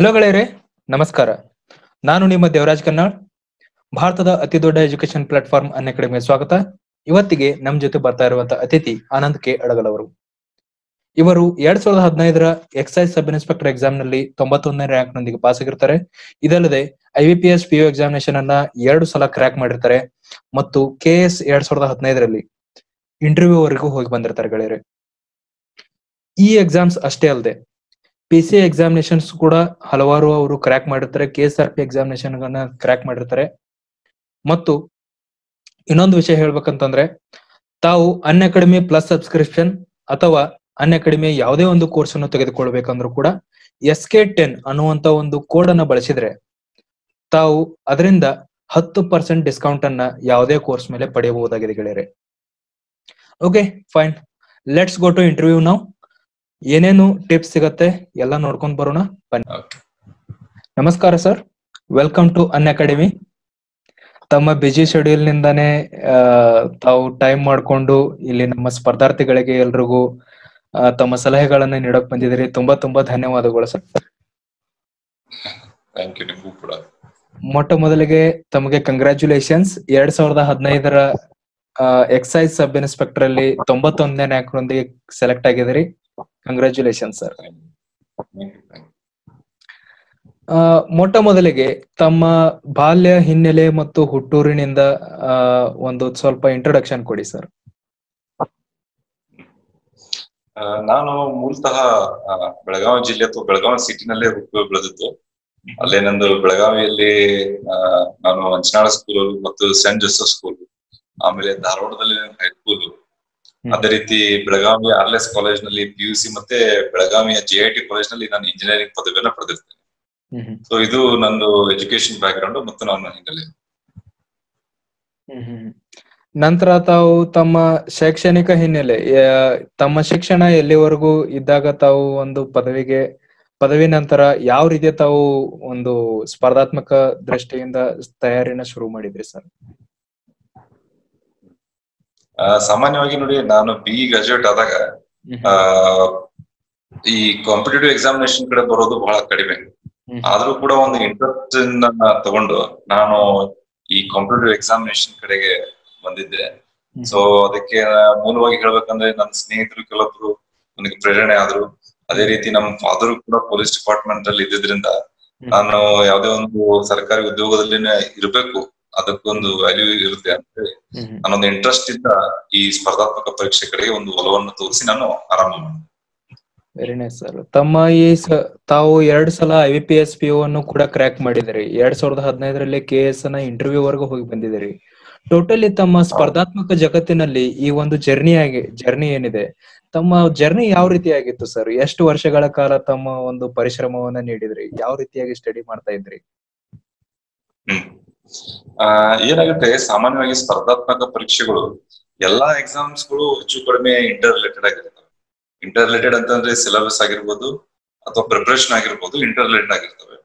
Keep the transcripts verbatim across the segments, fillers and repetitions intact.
Hello ಗೆಳೆಯರೇ नमस्कार ನಾನು ನಿಮ್ಮ ದೇವರಾಜ್ ಕನ್ನಾಳ್ ಭಾರತದ ಅತಿ ದೊಡ್ಡ ಎಜುಕೇಶನ್ ಪ್ಲಾಟ್‌ಫಾರ್ಮ್ ಅನ್‌ಅಕಾಡೆಮಿಗೆ ಸ್ವಾಗತ ಇವತ್ತಿಗೆ ನಮ್ಮ ಜೊತೆ ಬರ್ತಾ ಇರುವಂತ ಅತಿಥಿ ಆನಂದ್ ಕೆ ಅಡಗಲ್ ಅವರು ಇವರು ಎರಡು ಸಾವಿರದ ಹದಿನೈದು ರ ಎಕ್ಸೈಸ್ ಸಬ್ ಇನ್ಸ್ಪೆಕ್ಟರ್ ಎಕ್ಸಾಮ್ ನಲ್ಲಿ ತೊಂಬತ್ತೊಂದನೇ ರ್ಯಾಂಕ್ ನೊಂದಿಗೆ ಪಾಸ್ ಆಗಿರ್ತಾರೆ ಇದಲ್ಲದೆ ಐಬಿಪಿಎಸ್ ಪಿಯು ಎಕ್ಸಾಮಿನೇಷನ್ ಅನ್ನು ಎರಡು ಸಲ ಕ್ರ್ಯಾಕ್ ಮಾಡಿರ್ತಾರೆ ಮತ್ತು ಕೆಎಸ್ ಎರಡು ಸಾವಿರದ ಹದಿನೈದು ರಲ್ಲಿ ಇಂಟರ್ವ್ಯೂ ವರೆಗೂ ಹೋಗಿ ಬಂದಿರ್ತಾರೆ ಗೆಳೆಯರೇ ಈ ಎಕ್ಸಾಮ್ಸ್ ಅಷ್ಟೇ ಅಲ್ಲದೆ पीसीआई एग्जामिनेशन कूड़ा हलवारु क्रैक केएसआरपी एग्जामिनेशन क्रैक इन विषय हेळबेकंतंद्रे तावु अनअकाडमी प्लस सब्सक्रिप्शन अथवा अनअकाडमी यावुदे ओंदु कोर्स अन्नु तेगेदुकोळ्ळबेकंद्रू कूड एस के टेन ಅನ್ನುವಂತ ಒಂದು ಕೋಡ್ ಅನ್ನು ಬಳಸಿದ್ರೆ ತಾವು ಅದರಿಂದ ಹತ್ತು ಪರ್ಸೆಂಟ್ ಡಿಸ್ಕೌಂಟ್ ಅನ್ನು ಯಾವುದೇ ಕೋರ್ಸ್ ಮೇಲೆ ಪಡೆಯಬಹುದಾಗಿದೆ ಗೆಳೆಯರೇ okay fine let's go to interview now ಏನೇನು ಟಿಪ್ಸ್ ಸಿಗುತ್ತೆ ಎಲ್ಲ ನೋಡ್ಕೊಂಡು ಬರೋಣ ಬನ್ನಿ ನಮಸ್ಕಾರ ಸರ್ ವೆಲ್ಕಮ್ ಟು ಅನ್‌ಅಕಾಡೆಮಿ ತಮ್ಮ ಬಿಜಿ ಶೆಡ್ಯೂಲ್ ನಿಂದಾನೇ ತಾವು ಟೈಮ್ ಮಾಡ್ಕೊಂಡು ಇಲ್ಲಿ ನಮ್ಮ ಸ್ಪರ್ಧಾರ್ಥಿಗಳಿಗೆ ಎಲ್ಲರಿಗೂ ತಮ್ಮ ಸಲಹೆಗಳನ್ನು ನೀಡಕ್ಕೆ ಬಂದಿದ್ದೀರಿ ತುಂಬಾ ತುಂಬಾ ಧನ್ಯವಾದಗಳು ಸರ್ ಥ್ಯಾಂಕ್ ಯು ನಿಮಗೂ ಕೂಡ ಮೊಟ್ಟ ಮೊದಲಿಗೆ ತಮಗೆ ಕಂಗ್ರಾಚ್ಯುಲೇಷನ್ಸ್ ಎರಡು ಸಾವಿರದ ಹದಿನೈದು ರ ಎಕ್ಸೈಸ್ ಸಬ್ ಇನ್ಸ್ಪೆಕ್ಟರ್ ಅಲ್ಲಿ ತೊಂಬತ್ತೊಂದನೇ ರ್ಯಾಂಕ್ ನೊಂದಿಗೆ ಸೆಲೆಕ್ಟ್ ಆಗಿದ್ದೀರಿ कंग्रेचुलेशन सर मोट मोदलिगे तम्म बाल्य हिन्नेले मत्तु हुट्टूरिनिंद ओंदु स्वल्प इंट्रोडक्षन कोडि सर नानु मूलतः बेळगावी जिल्ले अथवा बेळगावी सिटीनल्ले हुट्टि बेळेदद्दु अल्ले नंदु बेळगावियल्ली नानु अंजनाळ स्कूल मत्तु सेंट जोसेफ स्कूल आमेले धारवाडदल्ली हाई स्कूल ಅದೇ ರೀತಿ ಬೆಳಗಾವಿ ಆರ್ಲೆಸ್ ಕಾಲೇಜ್ ನಲ್ಲಿ ಪಿಯುಸಿ ಮತ್ತೆ ಬೆಳಗಾವಿಯ ಜೆಐಟಿ ಕಾಲೇಜ್ ನಲ್ಲಿ ನಾನು ಇಂಜಿನಿಯರಿಂಗ್ ಪದವಿಯನ್ನು ಪಡೆದಿರ್ತೇನೆ ಸೊ ಇದು ನನ್ನ ಎಜುಕೇಶನ್ ಬ್ಯಾಕ್ ಗ್ರೌಂಡ್ ಮತ್ತು ನಾನು ಹಿನ್ನೆಲೆ ನಂತರ ತಾವು ತಮ್ಮ ಶೈಕ್ಷಣಿಕ ಹಿನ್ನೆಲೆ ತಮ್ಮ ಶಿಕ್ಷಣ ಎಲ್ಲಿವರೆಗೂ ಇದ್ದಾಗ ತಾವು ಒಂದು ಪದವಿಗೆ ಪದವಿ ನಂತರ ಯಾವ ರೀತಿ ತಾವು ಒಂದು ಸ್ಪರ್ಧಾತ್ಮಕ ದೃಷ್ಟಿಯಿಂದ ತಯಾರಿನ ಶುರು ಮಾಡಿದ್ರಿ ಸರ್ ಸಾಮಾನ್ಯವಾಗಿ ನೋಡಿ ನಾನು ಬಿ ಗ್ರಾಜುಯೇಟ್ ಆದಾಗ ಈ ಕಾಂಪಿಟೇಟಿವ್ ಎಕ್ಸಾಮಿನೇಷನ್ ಕಡೆ ಬರೋದು ಬಹಳ ಕಡಿಮೆ ಆದ್ರೂ ಕೂಡ ಒಂದು ಇಂಟ್ರೆಸ್ಟ್ ತಗೊಂಡು ನಾನು ಈ ಕಾಂಪಿಟೇಟಿವ್ ಎಕ್ಸಾಮಿನೇಷನ್ ಕಡೆಗೆ ಬಂದಿದ್ದೆ ಸೊ ಅದಕ್ಕೆ ಮೂಲವಾಗಿ ಹೇಳ್ಬೇಕಂದ್ರೆ ನನ್ನ ಸ್ನೇಹಿತರು ಕೆಲವೊಬ್ರು ನನಗೆ ಪ್ರೇರಣೆ ಆದ್ರು ಅದೇ ರೀತಿ ನಮ್ಮ ಫಾದರ್ ಕೂಡ ಪೊಲೀಸ್ ಡಿಪಾರ್ಟ್ಮೆಂಟ್ ಅಲ್ಲಿ ಇದ್ದಿದ್ರಿಂದ ನಾನು ಯಾವುದೇ ಒಂದು ಸರ್ಕಾರಿ ಉದ್ಯೋಗದಲ್ಲಿನೇ ಇರಬೇಕು ಅದಕ್ಕೊಂದು ವ್ಯಾಲ್ಯೂ ಇರುತ್ತೆ ಅಂತ ಹೇಳಿ ನಾನೊಂದು ಇಂಟ್ರೆಸ್ಟ್ ಇಂದ ಈ ಸ್ಪರ್ಧಾತ್ಮಕ ಪರೀಕ್ಷೆ ಕಡೆಗೆ ಒಂದು ಒಲವನ್ನು ತೋರಿಸಿ ನಾನು ಆರಂಭ ಮಾಡಿದೆ ವೆರಿ ನೈಸ್ ಸರ್ ತಮ್ಮ ಈ ತಾವು ಎರಡು ಸಲ ಐಬಿಪಿಎಸ್ ಪಿಯು ಅನ್ನು ಕೂಡ ಕ್ರ್ಯಾಕ್ ಮಾಡಿದಿರಿ ಎರಡ್ ಸಾವಿರದ ಹದಿನೈದರಲ್ಲಿ ಕೆಎಸ್ ನ ಇಂಟರ್ವ್ಯೂ ವರೆಗೂ ಹೋಗಿ ಬಂದಿದಿರಿ ಟೋಟಲಿ ತಮ್ಮ ಸ್ಪರ್ಧಾತ್ಮಕ ಜಗತ್ತಿನಲ್ಲಿ ಈ ಒಂದು ಜರ್ನಿ ಆಗಿ ಜರ್ನಿ ಏನಿದೆ ತಮ್ಮ ಜರ್ನಿ ಯಾವ ರೀತಿ ಆಗಿತ್ತು ಸರ್ ಎಷ್ಟು ವರ್ಷಗಳ ಕಾಲ ತಮ್ಮ ಒಂದು ಪರಿಶ್ರಮವನ್ನ ನೀಡಿದ್ರಿ ಯಾವ ರೀತಿಯಾಗಿ ಸ್ಟಡಿ ಮಾಡ್ತಾ ಇದ್ರಿ ಆ ಏನಾಗುತ್ತೆ ಸಾಮಾನ್ಯವಾಗಿ ಸ್ಪರ್ಧಾತ್ಮಕ ಪರೀಕ್ಷೆಗಳು ಎಲ್ಲಾ ಎಕ್ಸಾಮ್ಸ್ ಗಳು ಹೆಚ್ಚು ಕಡಿಮೆ ಇಂಟರ್ ರಿಲೇಟೆಡ್ ಆಗಿರ್ತವೆ ಇಂಟರ್ ರಿಲೇಟೆಡ್ ಅಂತಂದ್ರೆ ಸಿಲೆಬಸ್ ಆಗಿರ್ಬೋದು ಅಥವಾ ಪ್ರಿಪರೇಷನ್ ಆಗಿರ್ಬೋದು ಇಂಟರ್ ರಿಲೇಟೆಡ್ ಆಗಿರ್ತವೆ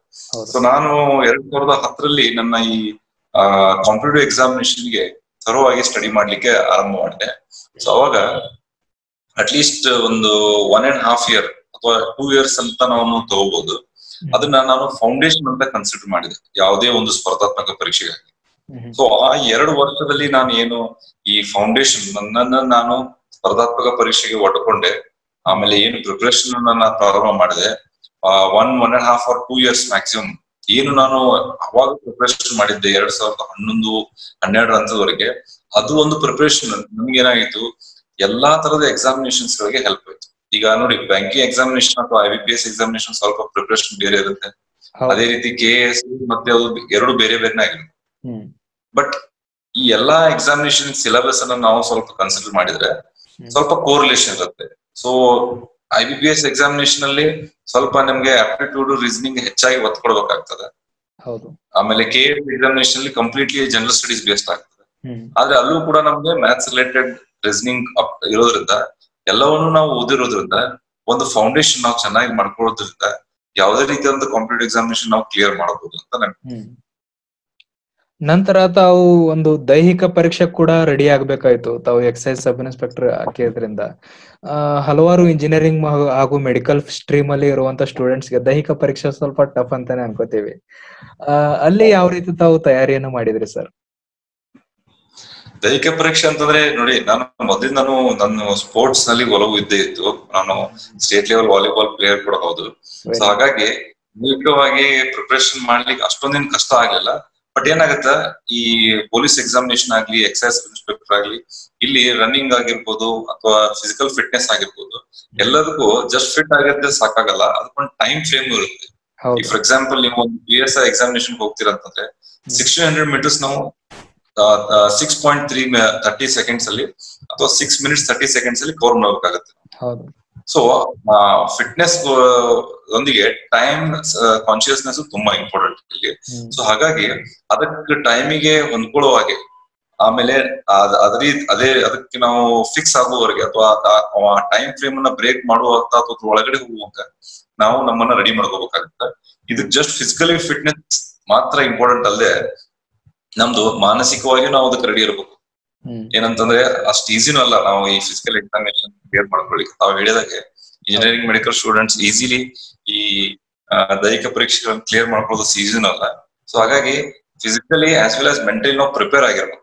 ಸೊ ನಾನು ಎರಡ್ ಸಾವಿರದ ಹತ್ತರಲ್ಲಿ ನನ್ನ ಈ ಕಾಂಪಿಟೇಟಿವ್ ಎಕ್ಸಾಮಿನೇಷನ್ ಗೆ ತರವಾಗಿ ಸ್ಟಡಿ ಮಾಡ್ಲಿಕ್ಕೆ ಆರಂಭ ಮಾಡಿದೆ ಸೊ ಅವಾಗ ಅಟ್ಲೀಸ್ಟ್ ಒಂದು ಒನ್ ಅಂಡ್ ಹಾಫ್ ಇಯರ್ ಅಥವಾ ಟೂ ಇಯರ್ಸ್ ಅಂತ ನಾವು ತಗೋಬಹುದು ಅದನ್ನ ನಾನು ಫೌಂಡೇಶನ್ ಅಂತ ಕನ್ಸಿಡರ್ ಮಾಡಿದೆ ಯಾವುದೇ ಒಂದು ಸ್ಪರ್ಧಾತ್ಮಕ ಪರೀಕ್ಷೆಗಾಗಿ ಸೊ ಆ ಎರಡು ವರ್ಷದಲ್ಲಿ ನಾನು ಏನು ಈ ಫೌಂಡೇಶನ್ ನನ್ನನ್ನ ನಾನು ಸ್ಪರ್ಧಾತ್ಮಕ ಪರೀಕ್ಷೆಗೆ ಒಡ್ಕೊಂಡೆ ಆಮೇಲೆ ಏನು ಪ್ರಿಪರೇಷನ್ ನನ್ನ ಪ್ರಾರಂಭ ಮಾಡಿದೆ one one and half or two years maximum ಏನು ನಾನು ಅವಾಗ ಪ್ರಿಪರೇಷನ್ ಮಾಡಿದ್ದೆ ಎರಡ್ ಸಾವಿರದ ಹನ್ನೊಂದು ಹನ್ನೆರಡು ಅಂತದವರೆಗೆ ಅದು ಒಂದು ಪ್ರಿಪರೇಷನ್ ನಮ್ಗೆ ಏನಾಗಿತ್ತು ಎಲ್ಲಾ ತರದ ಎಕ್ಸಾಮಿನೇಷನ್ಸ್ ಗಳಿಗೆ ಹೆಲ್ಪ್ ಆಯ್ತು ಈಗ ನೋಡಿ ಬ್ಯಾಂಕಿಂಗ್ ಎಕ್ಸಾಮಿನೇಷನ್ ಅಥವಾ ಐಬಿಪಿಎಸ್ ಎಕ್ಸಾಮಿನೇಷನ್ ಸ್ವಲ್ಪ ಪ್ರಿಪರೇಷನ್ ಬೇರೆ ಇರುತ್ತೆ ಅದೇ ರೀತಿ ಕೆಎಸ್ ಮತ್ತೆ ಅದು ಎರಡು ಬೇರೆ ಬೇರೆ ಆಗಿರುತ್ತೆ ಬಟ್ ಈ ಎಲ್ಲಾ ಎಕ್ಸಾಮಿನೇಷನ್ ಸಿಲೆಬಸ್ ಅನ್ನ ನಾವು ಸ್ವಲ್ಪ ಕನ್ಸಿಡರ್ ಮಾಡಿದ್ರೆ ಸ್ವಲ್ಪ ಕೋರಿಲೇಷನ್ ಇರುತ್ತೆ ಸೊ ಐಬಿಪಿಎಸ್ ಎಕ್ಸಾಮಿನೇಷನ್ ಅಲ್ಲಿ ಸ್ವಲ್ಪ ನಿಮ್ಗೆ ಆಪ್ಟಿಟ್ಯೂಡ್ ರೀಸನಿಂಗ್ ಹೆಚ್ಚಾಗಿ ಒತ್ತು ಕೊಡ್ಬೇಕಾಗ್ತದೆ ಆಮೇಲೆ ಕೆಎಸ್ ಎಕ್ಸಾಮಿನೇಷನ್ ಅಲ್ಲಿ ಕಂಪ್ಲೀಟ್ಲಿ ಜನರಲ್ ಸ್ಟಡೀಸ್ ಬೇಸ್ಡ್ ಆಗ್ತದೆ ಆದ್ರೆ ಅಲ್ಲೂ ಕೂಡ ನಮ್ಗೆ ಮ್ಯಾಥ್ಸ್ ರಿಲೇಟೆಡ್ ರೀಸನಿಂಗ್ ಇರೋದ್ರಿಂದ ಎಲ್ಲವನ್ನು ನಾವು ಓದಿರೋದ್ರಿಂದ ಒಂದು ಫೌಂಡೇಶನ್ ನಾವು ಚೆನ್ನಾಗಿ ಮಾಡ್ಕೊಳ್ಳೋದ್ರಿಂದ ಯಾವುದೇ ರೀತಿಯಾದ ಕಾಂಪಿಟೇಟಿವ್ ಎಕ್ಸಾಮಿನೇಷನ್ ನಾವು ಕ್ಲಿಯರ್ ಮಾಡಬಹುದು ಅಂತ ನಂತರ ತಾವು ಒಂದು ದೈಹಿಕ ಪರೀಕ್ಷೆ ಕೂಡ ರೆಡಿ ಆಗಬೇಕಾಯಿತು ತಾವು ಎಕ್ಸೈಸ್ ಸಬ್ ಇನ್ಸ್ಪೆಕ್ಟರ್ ಆಗಿದ್ರಿಂದ ಹಲವಾರು ಇಂಜಿನಿಯರಿಂಗ್ ಹಾಗೂ ಮೆಡಿಕಲ್ ಸ್ಟ್ರೀಮ್ ಅಲ್ಲಿ ಇರುವಂತ ಸ್ಟೂಡೆಂಟ್ಸ್ ಗೆ ದೈಹಿಕ ಪರೀಕ್ಷೆ ಸ್ವಲ್ಪ ಟಫ್ ಅಂತಾನೆ ಅನ್ಕೋತೀವಿ ಅಲ್ಲಿ ಯಾವ ರೀತಿ ತಾವು ತಯಾರಿಯನ್ನು ಮಾಡಿದ್ರಿ ಸರ್ ದೈಹಿಕ ಪರೀಕ್ಷೆ ಅಂತಂದ್ರೆ ನೋಡಿ ನಾನು ಮೊದಲಿಂದನೂ ನನ್ನ ಸ್ಪೋರ್ಟ್ಸ್ ನಲ್ಲಿ ಒಲವು ಇದ್ದೇ ಇತ್ತು ನಾನು ಸ್ಟೇಟ್ ಲೆವೆಲ್ ವಾಲಿಬಾಲ್ ಪ್ಲೇಯರ್ ಕೂಡ ಹೌದು ಸೊ ಹಾಗಾಗಿ ನೀಟವಾಗಿ ಪ್ರಿಪರೇಷನ್ ಮಾಡ್ಲಿಕ್ಕೆ ಅಷ್ಟೊಂದೇನು ಕಷ್ಟ ಆಗಲಿಲ್ಲ ಬಟ್ ಏನಾಗತ್ತಾ ಈ ಪೊಲೀಸ್ ಎಕ್ಸಾಮಿನೇಷನ್ ಆಗ್ಲಿ ಎಕ್ಸೈಸ್ ಇನ್ಸ್ಪೆಕ್ಟರ್ ಆಗ್ಲಿ ಇಲ್ಲಿ ರನ್ನಿಂಗ್ ಆಗಿರ್ಬೋದು ಅಥವಾ ಫಿಸಿಕಲ್ ಫಿಟ್ನೆಸ್ ಆಗಿರ್ಬೋದು ಎಲ್ಲದಕ್ಕೂ ಜಸ್ಟ್ ಫಿಟ್ ಆಗಿದ್ರೆ ಸಾಕಾಗಲ್ಲ ಅದಕ್ಕೊಂದು ಟೈಮ್ ಫ್ರೇಮ್ ಇರುತ್ತೆ ಈಗ ಫಾರ್ ಎಕ್ಸಾಂಪಲ್ ನೀವು ಒಂದು ಪಿ ಎಸ್ ಐ ಎಕ್ಸಾಮಿನೇಷನ್ ಹೋಗ್ತೀರಾ ಅಂತಂದ್ರೆ ಸಿಕ್ಸ್ಟೀನ್ ಹಂಡ್ರೆಡ್ ಮೀಟರ್ಸ್ ನಾವು six point three thirty seconds ಅಲ್ಲಿ ಅಥವಾ ಸಿಕ್ಸ್ ಮಿನಿಟ್ಸ್ ತರ್ಟಿ ಸೆಕೆಂಡ್ಸ್ ಅಲ್ಲಿ ಕವರ್ ಮಾಡಬೇಕಾಗತ್ತೆ ಸೊ ಫಿಟ್ನೆಸ್ ಒಂದಿಗೆ ಟೈಮ್ ಕಾನ್ಶಿಯಸ್ನೆಸ್ ತುಂಬಾ ಇಂಪಾರ್ಟೆಂಟ್ ಇಲ್ಲಿ ಸೊ ಹಾಗಾಗಿ ಅದಕ್ಕೆ ಟೈಮಿಗೆ ಹೊಂದ್ಕೊಳ್ಳೋ ಹಾಗೆ ಆಮೇಲೆ ಅದೇ ಅದೇ ಅದಕ್ಕೆ ನಾವು ಫಿಕ್ಸ್ ಆಗುವವರೆಗೆ ಅಥವಾ ಟೈಮ್ ಫ್ರೇಮ್ ಅನ್ನ ಬ್ರೇಕ್ ಮಾಡುವಂತ ಅಥವಾ ಒಳಗಡೆ ಹೋಗುವಾಗ ನಾವು ನಮ್ಮನ್ನ ರೆಡಿ ಮಾಡ್ಕೋಬೇಕಾಗತ್ತೆ ಇದು ಜಸ್ಟ್ ಫಿಸಿಕಲಿ ಫಿಟ್ನೆಸ್ ಮಾತ್ರ ಇಂಪಾರ್ಟೆಂಟ್ ಅಲ್ಲದೆ ನಮ್ದು ಮಾನಸಿಕವಾಗಿ ನಾವು ಅದಕ್ಕೆ ರೆಡಿ ಇರಬೇಕು ಏನಂತಂದ್ರೆ ಅಷ್ಟು ಈಸಿನೂ ಅಲ್ಲ ನಾವು ಈ ಫಿಸಿಕಲ್ ಎಕ್ಸಾಮಿನೇಷನ್ ಕ್ಲಿಯರ್ ಮಾಡ್ಕೊಳ್ಳಿ ನಾವು ಹೇಳಿದಾಗೆ ಇಂಜಿನಿಯರಿಂಗ್ ಮೆಡಿಕಲ್ ಸ್ಟೂಡೆಂಟ್ಸ್ ಈಸಿಲಿ ಈ ದೈಹಿಕ ಪರೀಕ್ಷೆಗಳನ್ನ ಕ್ಲಿಯರ್ ಮಾಡ್ಕೊಳ್ಳೋದು ಈಸಿನೂ ಅಲ್ಲ ಸೊ ಹಾಗಾಗಿ physically as well as mentally ನಾವು ಪ್ರಿಪೇರ್ ಆಗಿರ್ಬೇಕು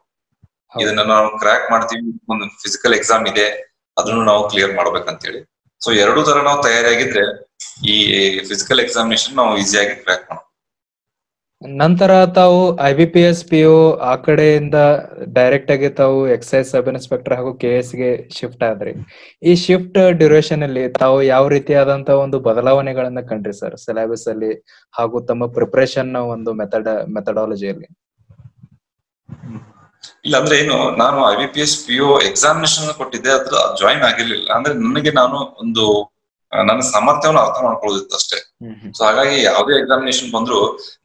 ಇದನ್ನ ನಾವು ಕ್ರ್ಯಾಕ್ ಮಾಡ್ತೀವಿ ಒಂದು ಫಿಸಿಕಲ್ ಎಕ್ಸಾಮ್ ಇದೆ ಅದನ್ನು ನಾವು ಕ್ಲಿಯರ್ ಮಾಡ್ಬೇಕಂತೇಳಿ ಸೊ ಎರಡೂ ತರ ನಾವು ತಯಾರಾಗಿದ್ರೆ ಈ ಫಿಸಿಕಲ್ ಎಕ್ಸಾಮಿನೇಷನ್ ನಾವು ಈಸಿಯಾಗಿ ಕ್ರ್ಯಾಕ್ ಮಾಡ್ತೀವಿ ನಂತರ ತಾವು I B P S P U ಆ ಕಡೆಯಿಂದ ಡೈರೆಕ್ಟ್ ಆಗಿ ತಾವು ಎಕ್ಸೈಸ್ ಸಬ್ ಇನ್ಸ್ಪೆಕ್ಟರ್ ಹಾಗೂ ಕೆ ಎಸ್ ಗೆ ಶಿಫ್ಟ್ ಆದ್ರಿ ಈ ಶಿಫ್ಟ್ ಡ್ಯೂರೇಷನ್ ಅಲ್ಲಿ ತಾವು ಯಾವ ರೀತಿಯಾದಂತಹ ಒಂದು ಬದಲಾವಣೆಗಳನ್ನ ಕಂಡ್ರಿ ಸರ್ ಸಿಲೆಬಸ್ ಅಲ್ಲಿ ಹಾಗೂ ತಮ್ಮ ಪ್ರಿಪರೇಷನ್ ನ ಒಂದು ಮೆಥಡ್ ಮೆಥಡಾಲಜಿಯಲ್ಲಿ ಇಲ್ಲ ಅಂದ್ರೆ ಏನು ನಾನು I B P S P you examination ಕೊಟ್ಟಿದ್ದೆ ಅದ್ರ ಜಾಯಿನ್ ಆಗಿರ್ಲಿಲ್ಲ ಅಂದ್ರೆ ನನಗೆ ನಾನು ಒಂದು ನನ್ನ ಸಾಮರ್ಥ್ಯವನ್ನು ಅರ್ಥ ಮಾಡ್ಕೊಳ್ಳೋದಿತ್ತು ಅಷ್ಟೇ ಸೊ ಹಾಗಾಗಿ ಯಾವ್ದೇ ಎಕ್ಸಾಮಿನೇಷನ್ ಬಂದ್ರು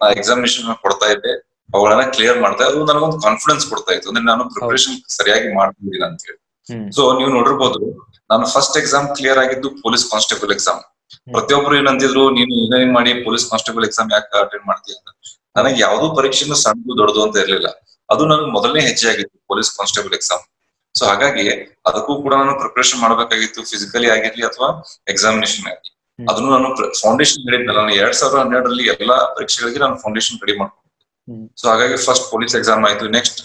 ನಾ ಎಕ್ಸಾಮಿನೇಷನ್ ಕೊಡ್ತಾ ಇದ್ದೆ ಅವುಗಳನ್ನ ಕ್ಲಿಯರ್ ಮಾಡ್ತಾ ಅದು ನನಗೊಂದು ಕಾನ್ಫಿಡೆನ್ಸ್ ಕೊಡ್ತಾ ಇತ್ತು ಅಂದ್ರೆ ನಾನು ಪ್ರಿಪರೇಷನ್ ಸರಿಯಾಗಿ ಮಾಡ್ತಿದ್ದೀನಿ ಅಂತ ಹೇಳಿ ಸೊ ನೀವು ನೋಡಿರ್ಬೋದು ನಾನು ಫಸ್ಟ್ ಎಕ್ಸಾಮ್ ಕ್ಲಿಯರ್ ಆಗಿದ್ದು ಪೊಲೀಸ್ ಕಾನ್ಸ್ಟೇಬಲ್ ಎಕ್ಸಾಮ್ ಪ್ರತಿಯೊಬ್ರು ಏನಂತಿದ್ರು ನೀನು ಇಂಜಿನಿಯರಿಂಗ್ ಮಾಡಿ ಪೊಲೀಸ್ ಕಾನ್ಸ್ಟೇಬಲ್ ಎಕ್ಸಾಮ್ ಯಾಕೆ ಅಟೆಂಡ್ ಮಾಡ್ತೀಯ ಅಂತ ನನಗೆ ಯಾವ್ದು ಪರೀಕ್ಷೆನೂ ಸಣ್ಣದು ದೊಡ್ಡದು ಅಂತ ಇರ್ಲಿಲ್ಲ ಅದು ನನಗೆ ಮೊದಲನೇ ಹೆಜ್ಜೆ ಆಗಿತ್ತು ಪೊಲೀಸ್ ಕಾನ್ಸ್ಟೇಬಲ್ ಎಕ್ಸಾಮ್ ಸೊ ಹಾಗಾಗಿ ಅದಕ್ಕೂ ಕೂಡ ನಾನು ಪ್ರಿಪರೇಷನ್ ಮಾಡ್ಬೇಕಾಗಿತ್ತು ಫಿಸಿಕಲಿ ಆಗಿರ್ಲಿ ಅಥವಾ ಎಕ್ಸಾಮಿನೇಷನ್ ಆಗಿ ಅದನ್ನು ನಾನು ಫೌಂಡೇಶನ್ ಹೇಳಿದ್ನಲ್ಲ ನಾನು ಎರಡ್ ಸಾವಿರದ ಹನ್ನೆರಡರಲ್ಲಿ ಎಲ್ಲಾ ಪರೀಕ್ಷೆಗಳಿಗೆ ನಾನು ಫೌಂಡೇಶನ್ ರೆಡಿ ಮಾಡ್ಕೊಂಡಿದ್ದೆ ಸೊ ಹಾಗಾಗಿ ಫಸ್ಟ್ ಪೊಲೀಸ್ ಎಕ್ಸಾಮ್ ಆಯ್ತು next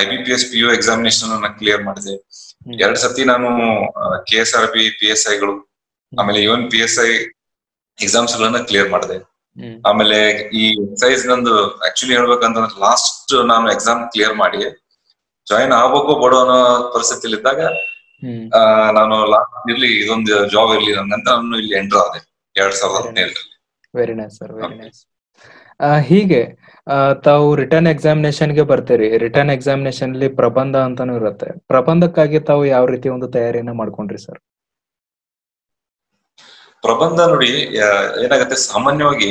I B P S P you examination ಅನ್ನ ಕ್ಲಿಯರ್ ಮಾಡಿದೆ ಎರಡ್ ಸತಿ ನಾನು K S R P P S ಐಗಳು ಆಮೇಲೆ even P S I exams ಗಳನ್ನ ಕ್ಲಿಯರ್ ಮಾಡಿದೆ ಆಮೇಲೆ ಈ ಎಕ್ಸೈಸ್ ನಂದು ಆಕ್ಚುಲಿ ಹೇಳ್ಬೇಕಂತಂದ್ರೆ ಲಾಸ್ಟ್ ನಾನು ಎಕ್ಸಾಮ್ ಕ್ಲಿಯರ್ ಮಾಡಿ ಜಾಯಿನ್ ಆಗ್ಬೇಕು ಬೇಡ ಅನ್ನೋ ಪರಿಸ್ಥಿತಿಯಲ್ಲಿ ಇದ್ದಾಗ ನಾನು ಲಾಸ್ಟ್ ಇರ್ಲಿ ಇದೊಂದು ಜಾಬ್ ಇರ್ಲಿ ನಂಗಂತ ನಾನು ಇಲ್ಲಿ ಎಂಟರ್ ಆದೆ ಎರಡ್ ಸಾವಿರದ ಹದಿನೇಳರಲ್ಲಿ very nice sir very nice ಹೀಗೆ ತಾವು ರಿಟರ್ನ್ ಎಕ್ಸಾಮಿನೇಷನ್ ಗೆ ಬರ್ತೀರಿ ರಿಟರ್ನ್ ಎಕ್ಸಾಮಿನೇಷನ್ ಅಲ್ಲಿ ಪ್ರಬಂಧ ಅಂತಾನು ಇರುತ್ತೆ ಪ್ರಬಂಧಕ್ಕಾಗಿ ತಾವು ಯಾವ ರೀತಿ ಒಂದು ತಯಾರಿಯನ್ನ ಮಾಡ್ಕೊಂಡ್ರಿ ಸರ್ ಪ್ರಬಂಧ ನೋಡಿ ಏನಾಗುತ್ತೆ ಸಾಮಾನ್ಯವಾಗಿ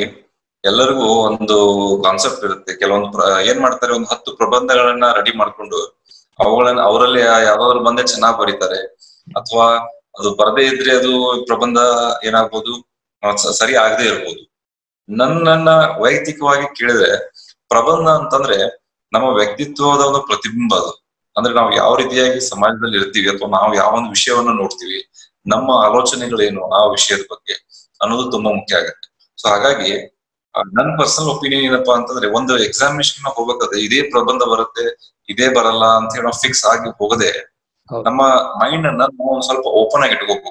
ಎಲ್ಲರಿಗೂ ಒಂದು ಕಾನ್ಸೆಪ್ಟ್ ಇರುತ್ತೆ ಕೆಲವೊಂದು ಏನ್ ಮಾಡ್ತಾರೆ ಒಂದು ಹತ್ತು ಪ್ರಬಂಧಗಳನ್ನ ರೆಡಿ ಮಾಡ್ಕೊಂಡು ಅವುಗಳನ್ನ ಅವರಲ್ಲಿ ಯಾವ್ದಾದ್ರು ಬಂದೆ ಚೆನ್ನಾಗ್ ಬರೀತಾರೆ ಅಥವಾ ಅದು ಬರದೇ ಇದ್ರೆ ಅದು ಪ್ರಬಂಧ ಏನಾಗ್ಬೋದು ಸರಿ ಆಗದೆ ಇರ್ಬೋದು ನನ್ನನ್ನ ವೈಯಕ್ತಿಕವಾಗಿ ಕೇಳಿದ್ರೆ ಪ್ರಬಂಧ ಅಂತಂದ್ರೆ ನಮ್ಮ ವ್ಯಕ್ತಿತ್ವದ ಒಂದು ಪ್ರತಿಬಿಂಬ ಅದು ಅಂದ್ರೆ ನಾವು ಯಾವ ರೀತಿಯಾಗಿ ಸಮಾಜದಲ್ಲಿ ಇರ್ತೀವಿ ಅಥವಾ ನಾವು ಯಾವ ಒಂದು ವಿಷಯವನ್ನ ನೋಡ್ತೀವಿ ನಮ್ಮ ಆಲೋಚನೆಗಳೇನು ಆ ವಿಷಯದ ಬಗ್ಗೆ ಅನ್ನೋದು ತುಂಬಾ ಮುಖ್ಯ ಆಗುತ್ತೆ ಸೊ ಹಾಗಾಗಿ ನನ್ ಪರ್ಸನಲ್ ಒಪಿನಿಯನ್ ಏನಪ್ಪಾ ಅಂತಂದ್ರೆ ಒಂದು ಎಕ್ಸಾಮಿನೇಷನ್ ಹೋಗ್ಬೇಕಾದ್ರೆ ಇದೇ ಪ್ರಬಂಧ ಬರುತ್ತೆ ಇದೇ ಬರಲ್ಲ ಅಂತ ಹೇಳಿ ನಾವು ಫಿಕ್ಸ್ ಆಗಿ ಹೋಗದೆ ನಮ್ಮ ಮೈಂಡ್ ಅನ್ನ ನಾವು ಒಂದ್ ಸ್ವಲ್ಪ ಓಪನ್ ಆಗಿ ಇಟ್ಕೋಬೇಕು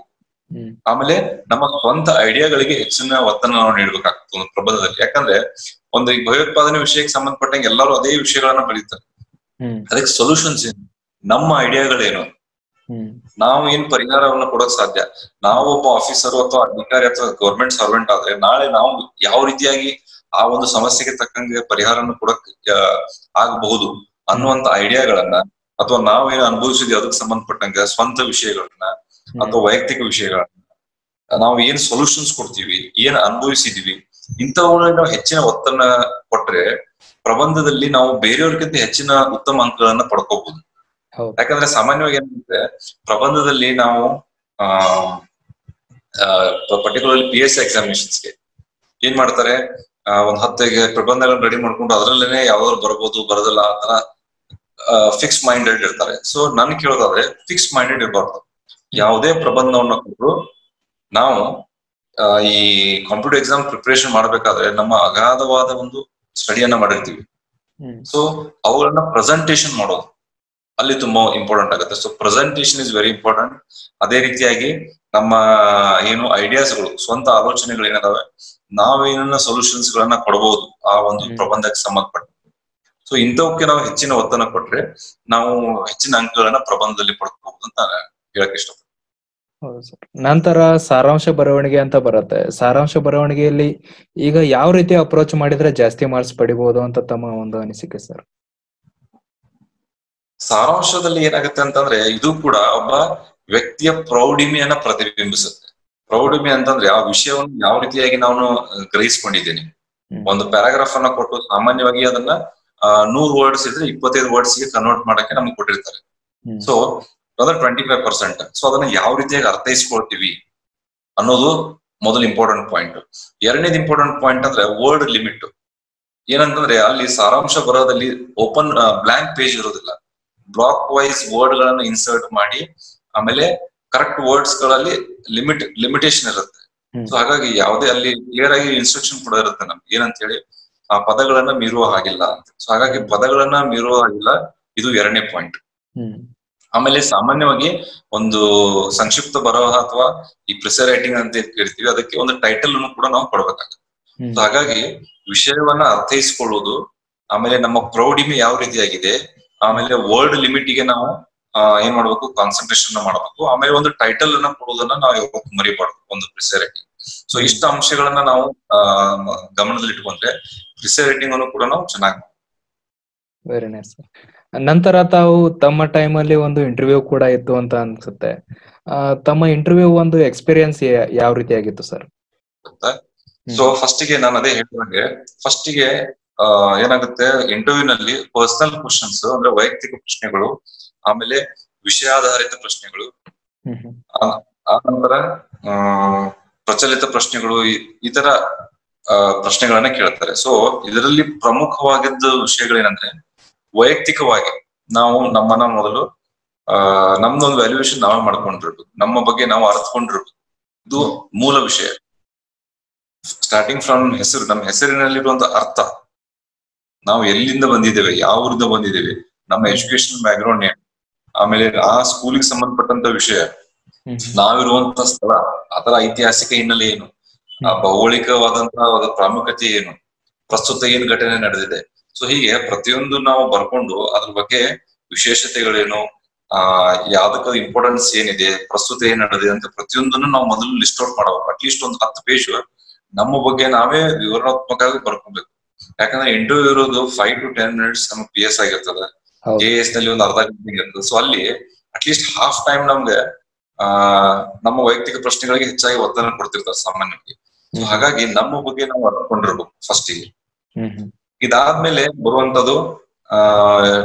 ಆಮೇಲೆ ನಮ್ಮ ಸ್ವಂತ ಐಡಿಯಾಗಳಿಗೆ ಹೆಚ್ಚಿನ ಒತ್ತನ್ನು ನಾವು ನೀಡಬೇಕಾಗ್ತದೆ ಒಂದು ಪ್ರಬಂಧದಲ್ಲಿ ಯಾಕಂದ್ರೆ ಒಂದು ಈ ಭಯೋತ್ಪಾದನೆ ವಿಷಯಕ್ಕೆ ಸಂಬಂಧಪಟ್ಟಂಗೆ ಎಲ್ಲರೂ ಅದೇ ವಿಷಯಗಳನ್ನ ಬರೀತಾರೆ ಅದಕ್ಕೆ ಸೊಲ್ಯೂಷನ್ಸ್ ಏನು ನಮ್ಮ ಐಡಿಯಾಗಳೇನು ನಾವು ಏನ್ ಪರಿಹಾರವನ್ನ ಕೊಡೋಕ್ ಸಾಧ್ಯ ನಾವೊಬ್ಬ ಆಫೀಸರ್ ಅಥವಾ ಅಧಿಕಾರಿ ಅಥವಾ ಗವರ್ಮೆಂಟ್ ಸರ್ವೆಂಟ್ ಆದ್ರೆ ನಾಳೆ ನಾವು ಯಾವ ರೀತಿಯಾಗಿ ಆ ಒಂದು ಸಮಸ್ಯೆಗೆ ತಕ್ಕಂಗೆ ಪರಿಹಾರವನ್ನು ಕೊಡಕ್ ಆಗಬಹುದು ಅನ್ನುವಂತ ಐಡಿಯಾಗಳನ್ನ ಅಥವಾ ನಾವೇನು ಅನುಭವಿಸಿದ್ವಿ ಅದಕ್ಕೆ ಸಂಬಂಧಪಟ್ಟಂಗೆ ಸ್ವಂತ ವಿಷಯಗಳನ್ನ ಅಥವಾ ವೈಯಕ್ತಿಕ ವಿಷಯಗಳನ್ನ ನಾವು ಏನ್ ಸೊಲ್ಯೂಷನ್ಸ್ ಕೊಡ್ತೀವಿ ಏನ್ ಅನುಭವಿಸಿದೀವಿ ಇಂಥವುಗಳಿಗೆ ನಾವು ಹೆಚ್ಚಿನ ಒತ್ತನ್ನ ಕೊಟ್ರೆ ಪ್ರಬಂಧದಲ್ಲಿ ನಾವು ಬೇರೆಯವ್ರಿಗಿಂತ ಹೆಚ್ಚಿನ ಉತ್ತಮ ಅಂಕಗಳನ್ನ ಪಡ್ಕೋಬಹುದು ಯಾಕಂದ್ರೆ ಸಾಮಾನ್ಯವಾಗಿ ಏನಂದ್ರೆ ಪ್ರಬಂಧದಲ್ಲಿ ನಾವು ಆ ಪರ್ಟಿಕ್ಯುಲರ್ಲಿ ಪಿ ಎಸ್ ಎಕ್ಸಾಮಿನೇಷನ್ಸ್ಗೆ ಏನ್ ಮಾಡ್ತಾರೆ प्रबंधन रेडी अदरल बरबू बरदल फिक्स माइंडेड सो नन केळोदादरे फिक्स माइंडेड यावदे प्रबंधवन्न कोट्रू नावु ई कंप्यूटर एग्जाम प्रिपरेशन ಮಾಡಬೇಕಾದರೆ ನಮ್ಮ ಅಗಾಧವಾದ ಒಂದು ಸ್ಟಡಿಯನ್ನ ಮಾಡಿರ್ತೀವಿ सो ಅವುಗಳನ್ನು ಪ್ರೆಸೆಂಟೇಷನ್ ಮಾಡೋದು ಅಲ್ಲಿ ತುಂಬಾ ಇಂಪಾರ್ಟೆಂಟ್ ಆಗುತ್ತೆ so presentation is very important ಅದೇ ರೀತಿಯಾಗಿ ನಮ್ಮ ಏನು ಐಡಿಯಾಸ್ ಗಳು ಸ್ವಂತ ಆಲೋಚನೆಗಳು ಏನಿದಾವೆ ನಾವೇನ ಸೊಲ್ಯೂಷನ್ಸ್ ಗಳನ್ನು ಕೊಡಬಹುದು ಆ ಒಂದು ಪ್ರಬಂಧಕ್ಕೆ ಸಂಬಂಧಪಟ್ಟ सो ಇಂತವಕ್ಕೆ ನಾವು ಹೆಚ್ಚಿನ ಒತ್ತನ ಕೊಟ್ಟರೆ ನಾವು ಹೆಚ್ಚಿನ ಅಂಕಗಳನ್ನು ಪ್ರಬಂಧದಲ್ಲಿ ಪಡೆಯಬಹುದು ಅಂತ ಹೇಳಕ್ಕೆ ಇಷ್ಟಪಡ್ತೀನಿ ಹೌದು ಸರ್ ನಂತರ ಸಾರಾಂಶ ಬರವಣಿಗೆ ಅಂತ ಬರುತ್ತೆ ಸಾರಾಂಶ ಬರವಣಿಗೆಯಲ್ಲಿ ಈಗ ಯಾವ ರೀತಿ ಅಪ್ರೋಚ್ ಮಾಡಿದ್ರೆ ಜಾಸ್ತಿ ಮಾರ್ಕ್ಸ್ ಪಡೆಯಬಹುದು ಅಂತ ತಮ್ಮ ಒಂದು ಅನಿಸಿಕೆ ಸರ್ ಸಾರಾಂಶದಲ್ಲಿ ಏನಾಗುತ್ತೆ ಅಂತಂದ್ರೆ ಇದು ಕೂಡ ಒಬ್ಬ ವ್ಯಕ್ತಿಯ ಪ್ರೌಢಿಮೆಯನ್ನ ಪ್ರತಿಬಿಂಬಿಸುತ್ತೆ ಪ್ರೌಢಿಮೆ ಅಂತಂದ್ರೆ ಯಾವ ವಿಷಯವನ್ನು ಯಾವ ರೀತಿಯಾಗಿ ನಾನು ಗ್ರಹಿಸಿಕೊಂಡಿದ್ದೇನೆ ಒಂದು ಪ್ಯಾರಾಗ್ರಾಫ್ ಅನ್ನು ಕೊಟ್ಟು ಸಾಮಾನ್ಯವಾಗಿ ಅದನ್ನ ನೂರು ವರ್ಡ್ಸ್ ಇದ್ರೆ ಇಪ್ಪತ್ತೈದು ವರ್ಡ್ಸ್ ಗೆ ಕನ್ವರ್ಟ್ ಮಾಡಕ್ಕೆ ನಮಗೆ ಕೊಟ್ಟಿರ್ತಾರೆ ಸೋ ಅದರ ಇಪ್ಪತ್ತೈದು ಪರ್ಸೆಂಟ್ ಸೋ ಅದನ್ನ ಯಾವ ರೀತಿಯಾಗಿ ಅರ್ಥೈಸ್ಕೊಳ್ತೀವಿ ಅನ್ನೋದು ಮೊದಲ ಇಂಪಾರ್ಟೆಂಟ್ ಪಾಯಿಂಟ್ ಎರಡನೇದು ಇಂಪಾರ್ಟೆಂಟ್ ಪಾಯಿಂಟ್ ಅಂದ್ರೆ ವರ್ಡ್ ಲಿಮಿಟ್ ಏನಂತಂದ್ರೆ ಅಲ್ಲಿ ಸಾರಾಂಶ ಬರೋದಲ್ಲಿ ಓಪನ್ ಬ್ಲಾಂಕ್ ಪೇಜ್ ಇರೋದಿಲ್ಲ ಬ್ಲಾಕ್ ವೈಸ್ ವರ್ಡ್ ಗಳನ್ನು ಇನ್ಸರ್ಟ್ ಮಾಡಿ ಆಮೇಲೆ ಕರೆಕ್ಟ್ ವರ್ಡ್ಸ್ ಗಳಲ್ಲಿ ಲಿಮಿಟ್ ಲಿಮಿಟೇಷನ್ ಇರುತ್ತೆ ಸೊ ಹಾಗಾಗಿ ಯಾವುದೇ ಅಲ್ಲಿ ಕ್ಲಿಯರ್ ಆಗಿ ಇನ್ಸ್ಟ್ರಕ್ಷನ್ ಕೂಡ ಇರುತ್ತೆ ನಮ್ಗೆ ಏನಂತ ಹೇಳಿ ಆ ಪದಗಳನ್ನು ಮೀರುವ ಹಾಗಿಲ್ಲ ಅಂತ ಸೊ ಹಾಗಾಗಿ ಪದಗಳನ್ನು ಮೀರುವ ಹಾಗಿಲ್ಲ ಇದು ಎರಡನೇ ಪಾಯಿಂಟ್ ಆಮೇಲೆ ಸಾಮಾನ್ಯವಾಗಿ ಒಂದು ಸಂಕ್ಷಿಪ್ತ ಬರಹ ಅಥವಾ ಈ ಪ್ರೆಸರ್ ರೈಟಿಂಗ್ ಅಂತ ಹೇಳ್ತೀವಿ ಅದಕ್ಕೆ ಒಂದು ಟೈಟಲ್ ಅನ್ನು ಕೂಡ ನಾವು ಕೊಡಬೇಕಾಗುತ್ತೆ ಸೊ ಹಾಗಾಗಿ ವಿಷಯವನ್ನ ಅರ್ಥೈಸಿಕೊಳ್ಳೋದು ಆಮೇಲೆ ನಮ್ಮ ಪ್ರೌಢಿಮೆ ಯಾವ ರೀತಿಯಾಗಿದೆ ಆಮೇಲೆ ವರ್ಡ್ ಲಿಮಿಟ್ ಗೆ ನಾವು ಏನ್ ಮಾಡ್ಬೇಕು ಕಾನ್ಸಂಟ್ರೇಷನ್ ಮಾಡಬೇಕು ಆಮೇಲೆ ಒಂದು ಟೈಟಲ್ ಅನ್ನ ಕೊಡೋದನ್ನ ನಾವು ಯಾವಾಗ ಮರಿಬಾರ್ದು ಒಂದು ಪ್ರಿಸೆ ರೈಟಿಂಗ್ ಸೊ ಇಷ್ಟ ಅಂಶಗಳನ್ನ ನಾವು ಗಮನದಲ್ಲಿ ಇಟ್ಕೊಂಡ್ರೆ ಪ್ರಿಸೆ ರೈಟಿಂಗ್ ಅನ್ನು ಕೂಡ ನಾವು ಚೆನ್ನಾಗಿ ವೆರಿ ನೈಸ್ ನಂತರ ತಾವು ತಮ್ಮ ಟೈಮ್ ಅಲ್ಲಿ ಒಂದು ಇಂಟರ್ವ್ಯೂ ಕೂಡ ಇತ್ತು ಅಂತ ಅನ್ಸುತ್ತೆ ತಮ್ಮ ಇಂಟರ್ವ್ಯೂ ಒಂದು ಎಕ್ಸ್ಪೀರಿಯನ್ಸ್ ಯಾವ ರೀತಿ ಆಗಿತ್ತು ಸರ್ ಸೊ ಫಸ್ಟ್ ಗೆ ನಾನು ಅದೇ ಹೇಳ್ದಂಗೆ ಫಸ್ಟ್ ಗೆ ಏನಾಗುತ್ತೆ ಇಂಟರ್ವ್ಯೂ ನಲ್ಲಿ ಪರ್ಸನಲ್ ಕ್ವಶನ್ಸ್ ಅಂದ್ರೆ ವೈಯಕ್ತಿಕ ಪ್ರಶ್ನೆಗಳು ಆಮೇಲೆ ವಿಷಯಾಧಾರಿತ ಪ್ರಶ್ನೆಗಳು ಆ ನಂತರ ಪ್ರಚಲಿತ ಪ್ರಶ್ನೆಗಳು ಈ ತರ ಪ್ರಶ್ನೆಗಳನ್ನ ಕೇಳ್ತಾರೆ ಸೊ ಇದರಲ್ಲಿ ಪ್ರಮುಖವಾಗಿದ್ದ ವಿಷಯಗಳೇನಂದ್ರೆ ವೈಯಕ್ತಿಕವಾಗಿ ನಾವು ನಮ್ಮನ್ನ ಮೊದಲು ಆ ನಮ್ದೊಂದು ವ್ಯಾಲ್ಯೂಯೇಷನ್ ನಾವೇ ಮಾಡ್ಕೊಂಡಿರ್ಬೇಕು ನಮ್ಮ ಬಗ್ಗೆ ನಾವು ಅರ್ಥಕೊಂಡಿರ್ಬೇಕು ಇದು ಮೂಲ ವಿಷಯ ಸ್ಟಾರ್ಟಿಂಗ್ ಫ್ರಮ್ ಹೆಸರು ನಮ್ಮ ಹೆಸರಿನಲ್ಲಿರುವಂತಹ ಅರ್ಥ ನಾವು ಎಲ್ಲಿಂದ ಬಂದಿದ್ದೇವೆ ಯಾವ ಊರಿಂದ ಬಂದಿದ್ದೇವೆ ನಮ್ಮ ಎಜುಕೇಶನ್ ಬ್ಯಾಕ್ ಗ್ರೌಂಡ್ ಏನು ಆಮೇಲೆ ಆ ಸ್ಕೂಲಿಗೆ ಸಂಬಂಧಪಟ್ಟಂತ ವಿಷಯ ನಾವಿರುವಂತಹ ಸ್ಥಳ ಅದರ ಐತಿಹಾಸಿಕ ಹಿನ್ನೆಲೆ ಏನು ಭೌಗೋಳಿಕವಾದಂತಹ ಅದರ ಪ್ರಾಮುಖ್ಯತೆ ಏನು ಪ್ರಸ್ತುತ ಏನ್ ಘಟನೆ ನಡೆದಿದೆ ಸೊ ಹೀಗೆ ಪ್ರತಿಯೊಂದು ನಾವು ಬರ್ಕೊಂಡು ಅದ್ರ ಬಗ್ಗೆ ವಿಶೇಷತೆಗಳೇನು ಆ ಯಾವ್ದಕ್ಕ ಇಂಪಾರ್ಟೆನ್ಸ್ ಏನಿದೆ ಪ್ರಸ್ತುತ ಏನ್ ನಡೆದಿದೆ ಅಂತ ಪ್ರತಿಯೊಂದನ್ನು ನಾವು ಮೊದಲು ಲಿಸ್ಟ್ ಔಟ್ ಮಾಡಬೇಕು ಅಟ್ಲೀಸ್ಟ್ ಒಂದು ಹತ್ತು ಪೇಜ್ ನಮ್ಮ ಬಗ್ಗೆ ನಾವೇ ವಿವರಣಾತ್ಮಕ ಆಗಿ ಬರ್ಕೊಬೇಕು ಯಾಕಂದ್ರೆ ಇಂಟರ್ವ್ಯೂ ಇರೋದು ಫೈವ್ ಟು ಟೆನ್ ಮಿನಿಟ್ಸ್ ನಮ್ಗೆ ಪಿ ಎಸ್ ಆಗಿರ್ತದೆ ಕೆ ಎಸ್ ನಲ್ಲಿ ಒಂದು ಅರ್ಧ ಗಂಟೆ ಇರ್ತದೆ ಸೊ ಅಲ್ಲಿ ಅಟ್ಲೀಸ್ಟ್ ಹಾಫ್ ಟೈಮ್ ನಮ್ಗೆ ಆ ನಮ್ಮ ವೈಯಕ್ತಿಕ ಪ್ರಶ್ನೆಗಳಿಗೆ ಹೆಚ್ಚಾಗಿ ಒತ್ತನ್ನು ಕೊಡ್ತಿರ್ತಾರೆ ಸಾಮಾನ್ಯವಾಗಿ ಸೊ ಹಾಗಾಗಿ ನಮ್ಮ ಬಗ್ಗೆ ನಾವು ಅರ್ಥಕೊಂಡಿರ್ಬೇಕು ಫಸ್ಟ್ ಗೆ ಇದಾದ್ಮೇಲೆ ಬರುವಂತದ್ದು ಆ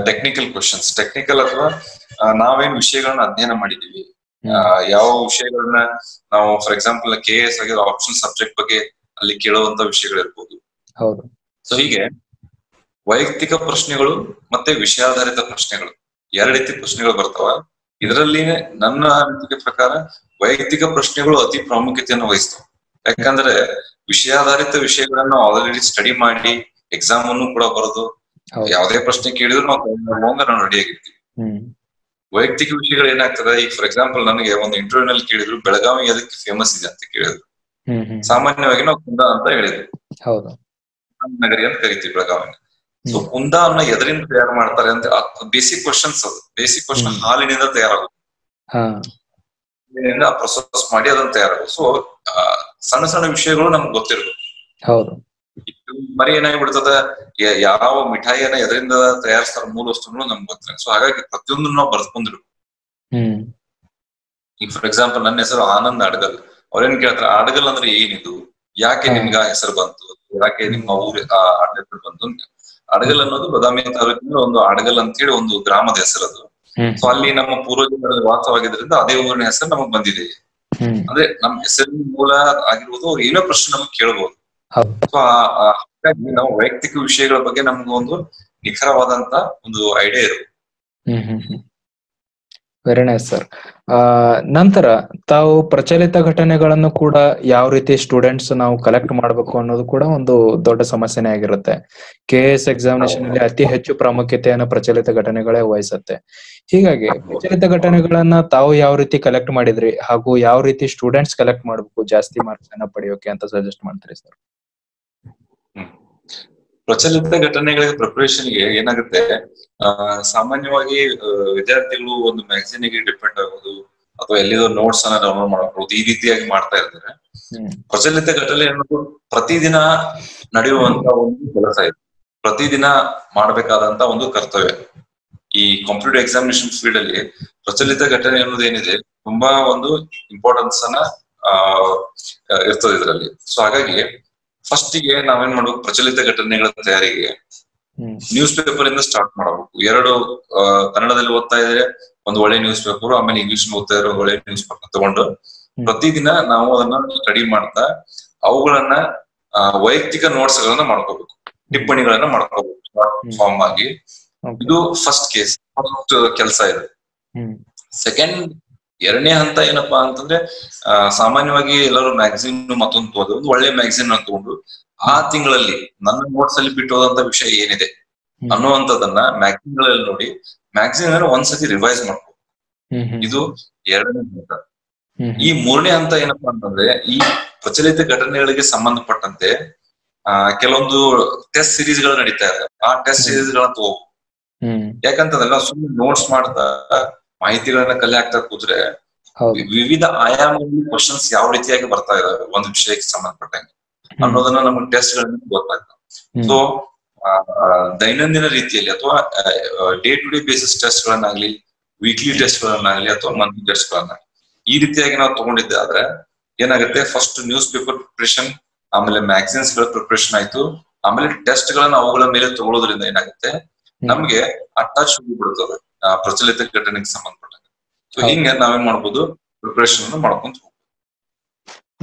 ಟೆಕ್ನಿಕಲ್ ಕ್ವಶನ್ಸ್ ಟೆಕ್ನಿಕಲ್ ಅಥವಾ ನಾವೇನ್ ವಿಷಯಗಳನ್ನ ಅಧ್ಯಯನ ಮಾಡಿದೀವಿ ಯಾವ ವಿಷಯಗಳನ್ನ ನಾವು ಫಾರ್ ಎಕ್ಸಾಂಪಲ್ ಕೆ ಎಸ್ ಆಗಿರೋ ಆಪ್ಷನ್ ಸಬ್ಜೆಕ್ಟ್ ಬಗ್ಗೆ ಅಲ್ಲಿ ಕೇಳುವಂತ ವಿಷಯಗಳಿರ್ಬೋದು ಸೊ ಹೀಗೆ ವೈಯಕ್ತಿಕ ಪ್ರಶ್ನೆಗಳು ಮತ್ತೆ ವಿಷಯಾಧಾರಿತ ಪ್ರಶ್ನೆಗಳು ಎರಡು ರೀತಿ ಪ್ರಶ್ನೆಗಳು ಬರ್ತಾವ ಇದರಲ್ಲಿ ನನ್ನ ಅನಿಸಿಕೆ ಪ್ರಕಾರ ವೈಯಕ್ತಿಕ ಪ್ರಶ್ನೆಗಳು ಅತಿ ಪ್ರಾಮುಖ್ಯತೆಯನ್ನು ವಹಿಸ್ತವೆ ಯಾಕಂದ್ರೆ ವಿಷಯಾಧಾರಿತ ವಿಷಯಗಳನ್ನು ಆಲ್ರೆಡಿ ಸ್ಟಡಿ ಮಾಡಿ ಎಕ್ಸಾಮ್ ಅನ್ನು ಕೂಡ ಬರೋದು ಯಾವುದೇ ಪ್ರಶ್ನೆ ಕೇಳಿದ್ರು ನಾವು ರೆಡಿ ಆಗಿರ್ತೀವಿ ವೈಯಕ್ತಿಕ ವಿಷಯಗಳು ಏನಾಗ್ತದೆ ಈಗ ಫಾರ್ ಎಕ್ಸಾಂಪಲ್ ನನಗೆ ಒಂದು ಇಂಟರ್ವ್ಯೂ ನಲ್ಲಿ ಕೇಳಿದ್ರು ಬೆಳಗಾವಿ ಅದಕ್ಕೆ ಫೇಮಸ್ ಇದೆ ಅಂತ ಕೇಳಿದ್ರು ಸಾಮಾನ್ಯವಾಗಿ ನಾವು ಕುಂದ ಅಂತ ಹೇಳಿದ್ವಿ ನಗರಿ ಅಂತ ಕರಿತೀವಿ ಬೆಳಗಾವಿನ ಸೊ ಕುಂದ ಅನ್ನ ಎದರಿಂದ ತಯಾರು ಮಾಡ್ತಾರೆ ಅಂತ ಬೇಸಿಕ್ ಕ್ವಶನ್ಸ್ ಅದು ಬೇಸಿಕ್ ಕ್ವಶನ್ ಹಾಲಿನಿಂದ ತಯಾರಾಗುತ್ತೆ ಪ್ರೊಸೆಸ್ ಮಾಡಿ ಅದನ್ನ ತಯಾರಾಗುತ್ತೆ ಸೊ ಸಣ್ಣ ಸಣ್ಣ ವಿಷಯಗಳು ನಮ್ಗೆ ಗೊತ್ತಿರಬೇಕು ಮರಿ ಏನಾಗ್ಬಿಡ್ತದ ಯಾವ ಮಿಠಾಯಿಯನ್ನ ಎದರಿಂದ ತಯಾರಿಸ್ತಾರ ಮೂಲ ವಸ್ತುಗಳು ನಮ್ಗೆ ಗೊತ್ತಿಲ್ಲ ಸೊ ಹಾಗಾಗಿ ಪ್ರತಿಯೊಂದನ್ನು ನಾವು ಬರ್ಕೊಂಡಿರ್ಬೇಕು ಈಗ ಫಾರ್ ಎಕ್ಸಾಂಪಲ್ ನನ್ನ ಹೆಸರು ಆನಂದ್ ಅಡಗಲ್ ಅವ್ರೇನ್ ಕೇಳ್ತಾರೆ ಅಡಗಲ್ ಅಂದ್ರೆ ಏನಿದು ಯಾಕೆ ನಿಮ್ಗೆ ಆ ಹೆಸರು ಬಂತು ಯಾಕೆ ನಿಮ್ಮ ಊರ ಹೆಸರು ಬಂತು ಅಡಗಲ್ ಅನ್ನೋದು ಬದಾಮಿ ತಾಲೂಕಿನ ಒಂದು ಅಡಗಲ್ ಅಂತ ಹೇಳಿ ಒಂದು ಗ್ರಾಮದ ಹೆಸರು ಅದು ಸೊ ಅಲ್ಲಿ ನಮ್ಮ ಪೂರ್ವಜರ ವಾಸವಾಗಿದ್ರಿಂದ ಅದೇ ಊರಿನ ಹೆಸರು ನಮಗ್ ಬಂದಿದೆ ಅಂದ್ರೆ ನಮ್ ಹೆಸರಿನ ಮೂಲ ಆಗಿರ್ಬೋದು ಅವ್ರು ಏನೋ ಪ್ರಶ್ನೆ ನಮಗ್ ಕೇಳ್ಬೋದು ಸೊ ನಾವು ವೈಯಕ್ತಿಕ ವಿಷಯಗಳ ಬಗ್ಗೆ ನಮ್ಗೆ ಒಂದು ನಿಖರವಾದಂತ ಒಂದು ಐಡಿಯಾ ಇರುತ್ತೆ. Very nice sir. ನಂತರ ತಾವು ಪ್ರಚಲಿತ ಘಟನೆಗಳನ್ನು ಕೂಡ ಯಾವ ರೀತಿ ಸ್ಟೂಡೆಂಟ್ಸ್ ನಾವು ಕಲೆಕ್ಟ್ ಮಾಡಬೇಕು ಅನ್ನೋದು ಕೂಡ ಒಂದು ದೊಡ್ಡ ಸಮಸ್ಯೆನೇ ಆಗಿರುತ್ತೆ. ಕೆ ಎಸ್ ಎಕ್ಸಾಮಿನೇಷನ್ ಅಲ್ಲಿ ಅತಿ ಹೆಚ್ಚು ಪ್ರಾಮುಖ್ಯತೆಯನ್ನು ಪ್ರಚಲಿತ ಘಟನೆಗಳೇ ವಹಿಸುತ್ತೆ. ಹೀಗಾಗಿ ಪ್ರಚಲಿತ ಘಟನೆಗಳನ್ನ ತಾವು ಯಾವ ರೀತಿ ಕಲೆಕ್ಟ್ ಮಾಡಿದ್ರಿ ಹಾಗೂ ಯಾವ ರೀತಿ ಸ್ಟೂಡೆಂಟ್ಸ್ ಕಲೆಕ್ಟ್ ಮಾಡಬೇಕು ಜಾಸ್ತಿ ಮಾರ್ಕ್ಸ್ ಅನ್ನ ಪಡೆಯೋಕೆ ಅಂತ ಸಜೆಸ್ಟ್ ಮಾಡ್ತೀರಿ ಸರ್? ಪ್ರಚಲಿತ ಘಟನೆಗಳಿಗೆ ಪ್ರಿಪರೇಷನ್ಗೆ ಏನಾಗುತ್ತೆ, ಅಹ್ ಸಾಮಾನ್ಯವಾಗಿ ವಿದ್ಯಾರ್ಥಿಗಳು ಒಂದು ಮ್ಯಾಗಝೀನ್ಗೆ ಡಿಪೆಂಡ್ ಆಗೋದು ಅಥವಾ ಎಲ್ಲಿದೋ ನೋಟ್ಸ್ ಅನ್ನ ಡೌನ್ಲೋಡ್ ಮಾಡಬಹುದು, ಈ ರೀತಿಯಾಗಿ ಮಾಡ್ತಾ ಇರ್ತಾರೆ. ಪ್ರಚಲಿತ ಘಟನೆ ಅನ್ನೋದು ಪ್ರತಿದಿನ ನಡೆಯುವಂತ ಒಂದು ಕೆಲಸ ಇದೆ, ಪ್ರತಿದಿನ ಮಾಡಬೇಕಾದಂತ ಒಂದು ಕರ್ತವ್ಯ. ಈ ಕಾಂಪಿಟೇಟಿವ್ ಎಕ್ಸಾಮಿನೇಷನ್ ಫೀಲ್ಡ್ ಅಲ್ಲಿ ಪ್ರಚಲಿತ ಘಟನೆ ಅನ್ನೋದು ಏನಿದೆ ತುಂಬಾ ಒಂದು ಇಂಪಾರ್ಟೆನ್ಸ್ ಅನ್ನ ಅಹ್ ಇರ್ತದೆ ಇದರಲ್ಲಿ. ಸೊ ಹಾಗಾಗಿ ಫಸ್ಟಿಗೆ ನಾವೇನ್ ಮಾಡ್ಬೇಕು, ಪ್ರಚಲಿತ ಘಟನೆಗಳ ತಯಾರಿಗೆ ನ್ಯೂಸ್ ಪೇಪರ್ ಇಂದ ಸ್ಟಾರ್ಟ್ ಮಾಡಬೇಕು. ಎರಡು ಕನ್ನಡದಲ್ಲಿ ಓದ್ತಾ ಇದ್ರೆ ಒಂದು ಒಳ್ಳೆ ನ್ಯೂಸ್ ಪೇಪರ್, ಆಮೇಲೆ ಇಂಗ್ಲಿಷ್ ಓದ್ತಾ ಇರೋ ಒಳ್ಳೆ ನ್ಯೂಸ್ ಪೇಪರ್ ತಗೊಂಡು ಪ್ರತಿದಿನ ನಾವು ಅದನ್ನ ಸ್ಟಡಿ ಮಾಡ್ತಾ ಅವುಗಳನ್ನ ವೈಯಕ್ತಿಕ ನೋಟ್ಸ್ ಗಳನ್ನ ಮಾಡ್ಕೋಬೇಕು, ಟಿಪ್ಪಣಿಗಳನ್ನ ಮಾಡ್ಕೋಬೇಕು ಫಾರ್ಮ್ ಆಗಿ. ಇದು ಫಸ್ಟ್ ಕೇಸ್, ಫಸ್ಟ್ ಕೆಲಸ ಇದೆ. ಸೆಕೆಂಡ್, ಎರಡನೇ ಹಂತ ಏನಪ್ಪಾ ಅಂತಂದ್ರೆ, ಸಾಮಾನ್ಯವಾಗಿ ಎಲ್ಲರೂ ಮ್ಯಾಗಝೀನ್ ಮತ್ತೊಂದು ತೋದು ಒಂದು ಒಳ್ಳೆ ಮ್ಯಾಗಝೀನ್ ಅನ್ನು ತಗೊಂಡು ಆ ತಿಂಗಳಲ್ಲಿ ನನ್ನ ನೋಟ್ಸ್ ಅಲ್ಲಿ ಬಿಟ್ಟು ಹೋದಂತ ವಿಷಯ ಏನಿದೆ ಅನ್ನುವಂಥದನ್ನ ಮ್ಯಾಗಝೀನ್ ಗಳಲ್ಲಿ ನೋಡಿ ಮ್ಯಾಗಝೀನ್ ಅನ್ನು ಒಂದ್ಸತಿ ರಿವೈಸ್ ಮಾಡ್ಬೋದು. ಇದು ಎರಡನೇ ಹಂತ. ಈ ಮೂರನೇ ಹಂತ ಏನಪ್ಪಾ ಅಂತಂದ್ರೆ, ಈ ಪ್ರಚಲಿತ ಘಟನೆಗಳಿಗೆ ಸಂಬಂಧಪಟ್ಟಂತೆ ಆ ಕೆಲವೊಂದು ಟೆಸ್ಟ್ ಸಿರೀಸ್ ಗಳು ನಡೀತಾ ಇದೆ. ಆ ಟೆಸ್ಟ್ ಸಿರೀಸ್ ಗಳನ್ನ ತಗೋಬಹುದು. ಯಾಕಂತಂದ್ರೆ ಸುಮ್ಮನೆ ನೋಟ್ಸ್ ಮಾಡ್ತಾ ಮಾಹಿತಿಗಳನ್ನ ಕಲೆ ಹಾಕ್ತಾ ಕೂತ್ರೆ ವಿವಿಧ ಆಯಾಮಗಳಲ್ಲಿ ಕ್ವಶನ್ಸ್ ಯಾವ ರೀತಿಯಾಗಿ ಬರ್ತಾ ಇದಾವೆ ಒಂದು ವಿಷಯಕ್ಕೆ ಸಂಬಂಧಪಟ್ಟಂಗೆ ಅನ್ನೋದನ್ನ ನಮ್ಗೆ ಟೆಸ್ಟ್ ಗಳಿಂದ ಗೊತ್ತಾಗ್ತದೆ. ಸೊ ದೈನಂದಿನ ರೀತಿಯಲ್ಲಿ ಅಥವಾ day to day basis test ಗಳನ್ನಾಗ್ಲಿ, ವೀಕ್ಲಿ ಟೆಸ್ಟ್ ಗಳನ್ನಾಗ್ಲಿ ಅಥವಾ ಮಂತ್ಲಿ ಟೆಸ್ಟ್ ಗಳನ್ನಾಗ್ಲಿ ಈ ರೀತಿಯಾಗಿ ನಾವು ತಗೊಂಡಿದ್ದೆ ಆದ್ರೆ ಏನಾಗುತ್ತೆ, ಫಸ್ಟ್ ನ್ಯೂಸ್ ಪೇಪರ್ ಪ್ರಿಪರೇಷನ್, ಆಮೇಲೆ ಮ್ಯಾಗಝೀನ್ಸ್ ಗಳ ಪ್ರಿಪರೇಷನ್ ಆಯ್ತು, ಆಮೇಲೆ ಟೆಸ್ಟ್ ಗಳನ್ನ ಅವುಗಳ ಮೇಲೆ ತಗೊಳ್ಳೋದ್ರಿಂದ ಏನಾಗುತ್ತೆ, ನಮ್ಗೆ ಅಟ್ಯಾಚ್ ಹೋಗಿಬಿಡ್ತದೆ ಪ್ರಚಲಿತ ಘಟನೆಗೆ ಸಂಬಂಧಪಟ್ಟಂಗೆ. ಸೊ ಹಿಂಗೆ ನಾವೇನ್ ಮಾಡ್ಬೋದು, ಪ್ರಿಪರೇಷನ್ ಅನ್ನು ಮಾಡ್ಕೊಂತ ಹೋಗ್ಬೋದು.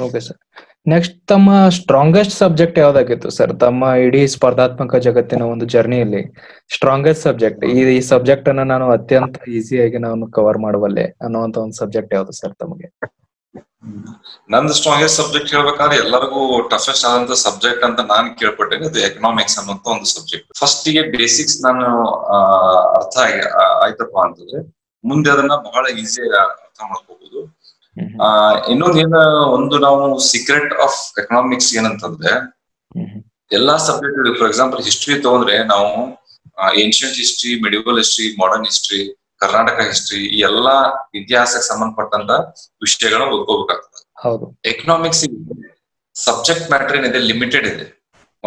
Okay sir. ನೆಕ್ಸ್ಟ್, ತಮ್ಮ ಸ್ಟ್ರಾಂಗೆಸ್ಟ್ ಸಬ್ಜೆಕ್ಟ್ ಯಾವ್ದಾಗಿತ್ತು ಸರ್? ತಮ್ಮ ಇಡೀ ಸ್ಪರ್ಧಾತ್ಮಕ ಜಗತ್ತಿನ ಒಂದು ಜರ್ನಿಯಲ್ಲಿ ಸ್ಟ್ರಾಂಗೆಸ್ಟ್ ಸಬ್ಜೆಕ್ಟ್, ಈ ಸಬ್ಜೆಕ್ಟ್ ಅನ್ನ ನಾನು ಅತ್ಯಂತ ಈಸಿಯಾಗಿ ನಾನು ಕವರ್ ಮಾಡಬಲ್ಲೆ ಅನ್ನೋಂತ ಒಂದು ಸಬ್ಜೆಕ್ಟ್ ಯಾವ್ದು ಸರ್ ತಮಗೆ? ನಂದು ಸ್ಟ್ರಾಂಗೆಸ್ಟ್ ಸಬ್ಜೆಕ್ಟ್ ಹೇಳ್ಬೇಕಾದ್ರೆ ಎಲ್ಲರಿಗೂ ಟಫೆಸ್ಟ್ ಆದಂತ ಸಬ್ಜೆಕ್ಟ್ ಅಂತ ನಾನು ಕೇಳ್ಪಟ್ಟೇನೆ, ಅದು ಎಕನಾಮಿಕ್ಸ್ ಅನ್ನೋಂತ ಒಂದು ಸಬ್ಜೆಕ್ಟ್. ಫಸ್ಟ್ ಗೆ ಬೇಸಿಕ್ಸ್ ನಾನು ಅರ್ಥ ಆಯ್ತಪ್ಪ ಅಂತಂದ್ರೆ ಮುಂದೆ ಅದನ್ನ ಬಹಳ ಈಸಿಯಾಗಿ ಅರ್ಥ ಮಾಡ್ಕೋಬಹುದು. ಆ ಇನ್ನೊಂದೇನ ಒಂದು ನಾವು ಸೀಕ್ರೆಟ್ ಆಫ್ ಎಕನಾಮಿಕ್ಸ್ ಏನಂತಂದ್ರೆ, ಎಲ್ಲಾ ಸಬ್ಜೆಕ್ಟ್ ಫಾರ್ ಎಕ್ಸಾಂಪಲ್ ಹಿಸ್ಟ್ರಿ ತಗೊಂಡ್ರೆ ನಾವು ancient history, medieval history, modern history, Karnataka history ಈ ಎಲ್ಲಾ ಇತಿಹಾಸಕ್ಕೆ ಸಂಬಂಧಪಟ್ಟಂತ ವಿಷಯಗಳನ್ನ ಓದ್ಕೋಬೇಕಾಗ್ತದೆ. ಎಕನಾಮಿಕ್ಸ್ ಸಬ್ಜೆಕ್ಟ್ ಮ್ಯಾಟರ್ ಏನಿದೆ ಲಿಮಿಟೆಡ್ ಇದೆ.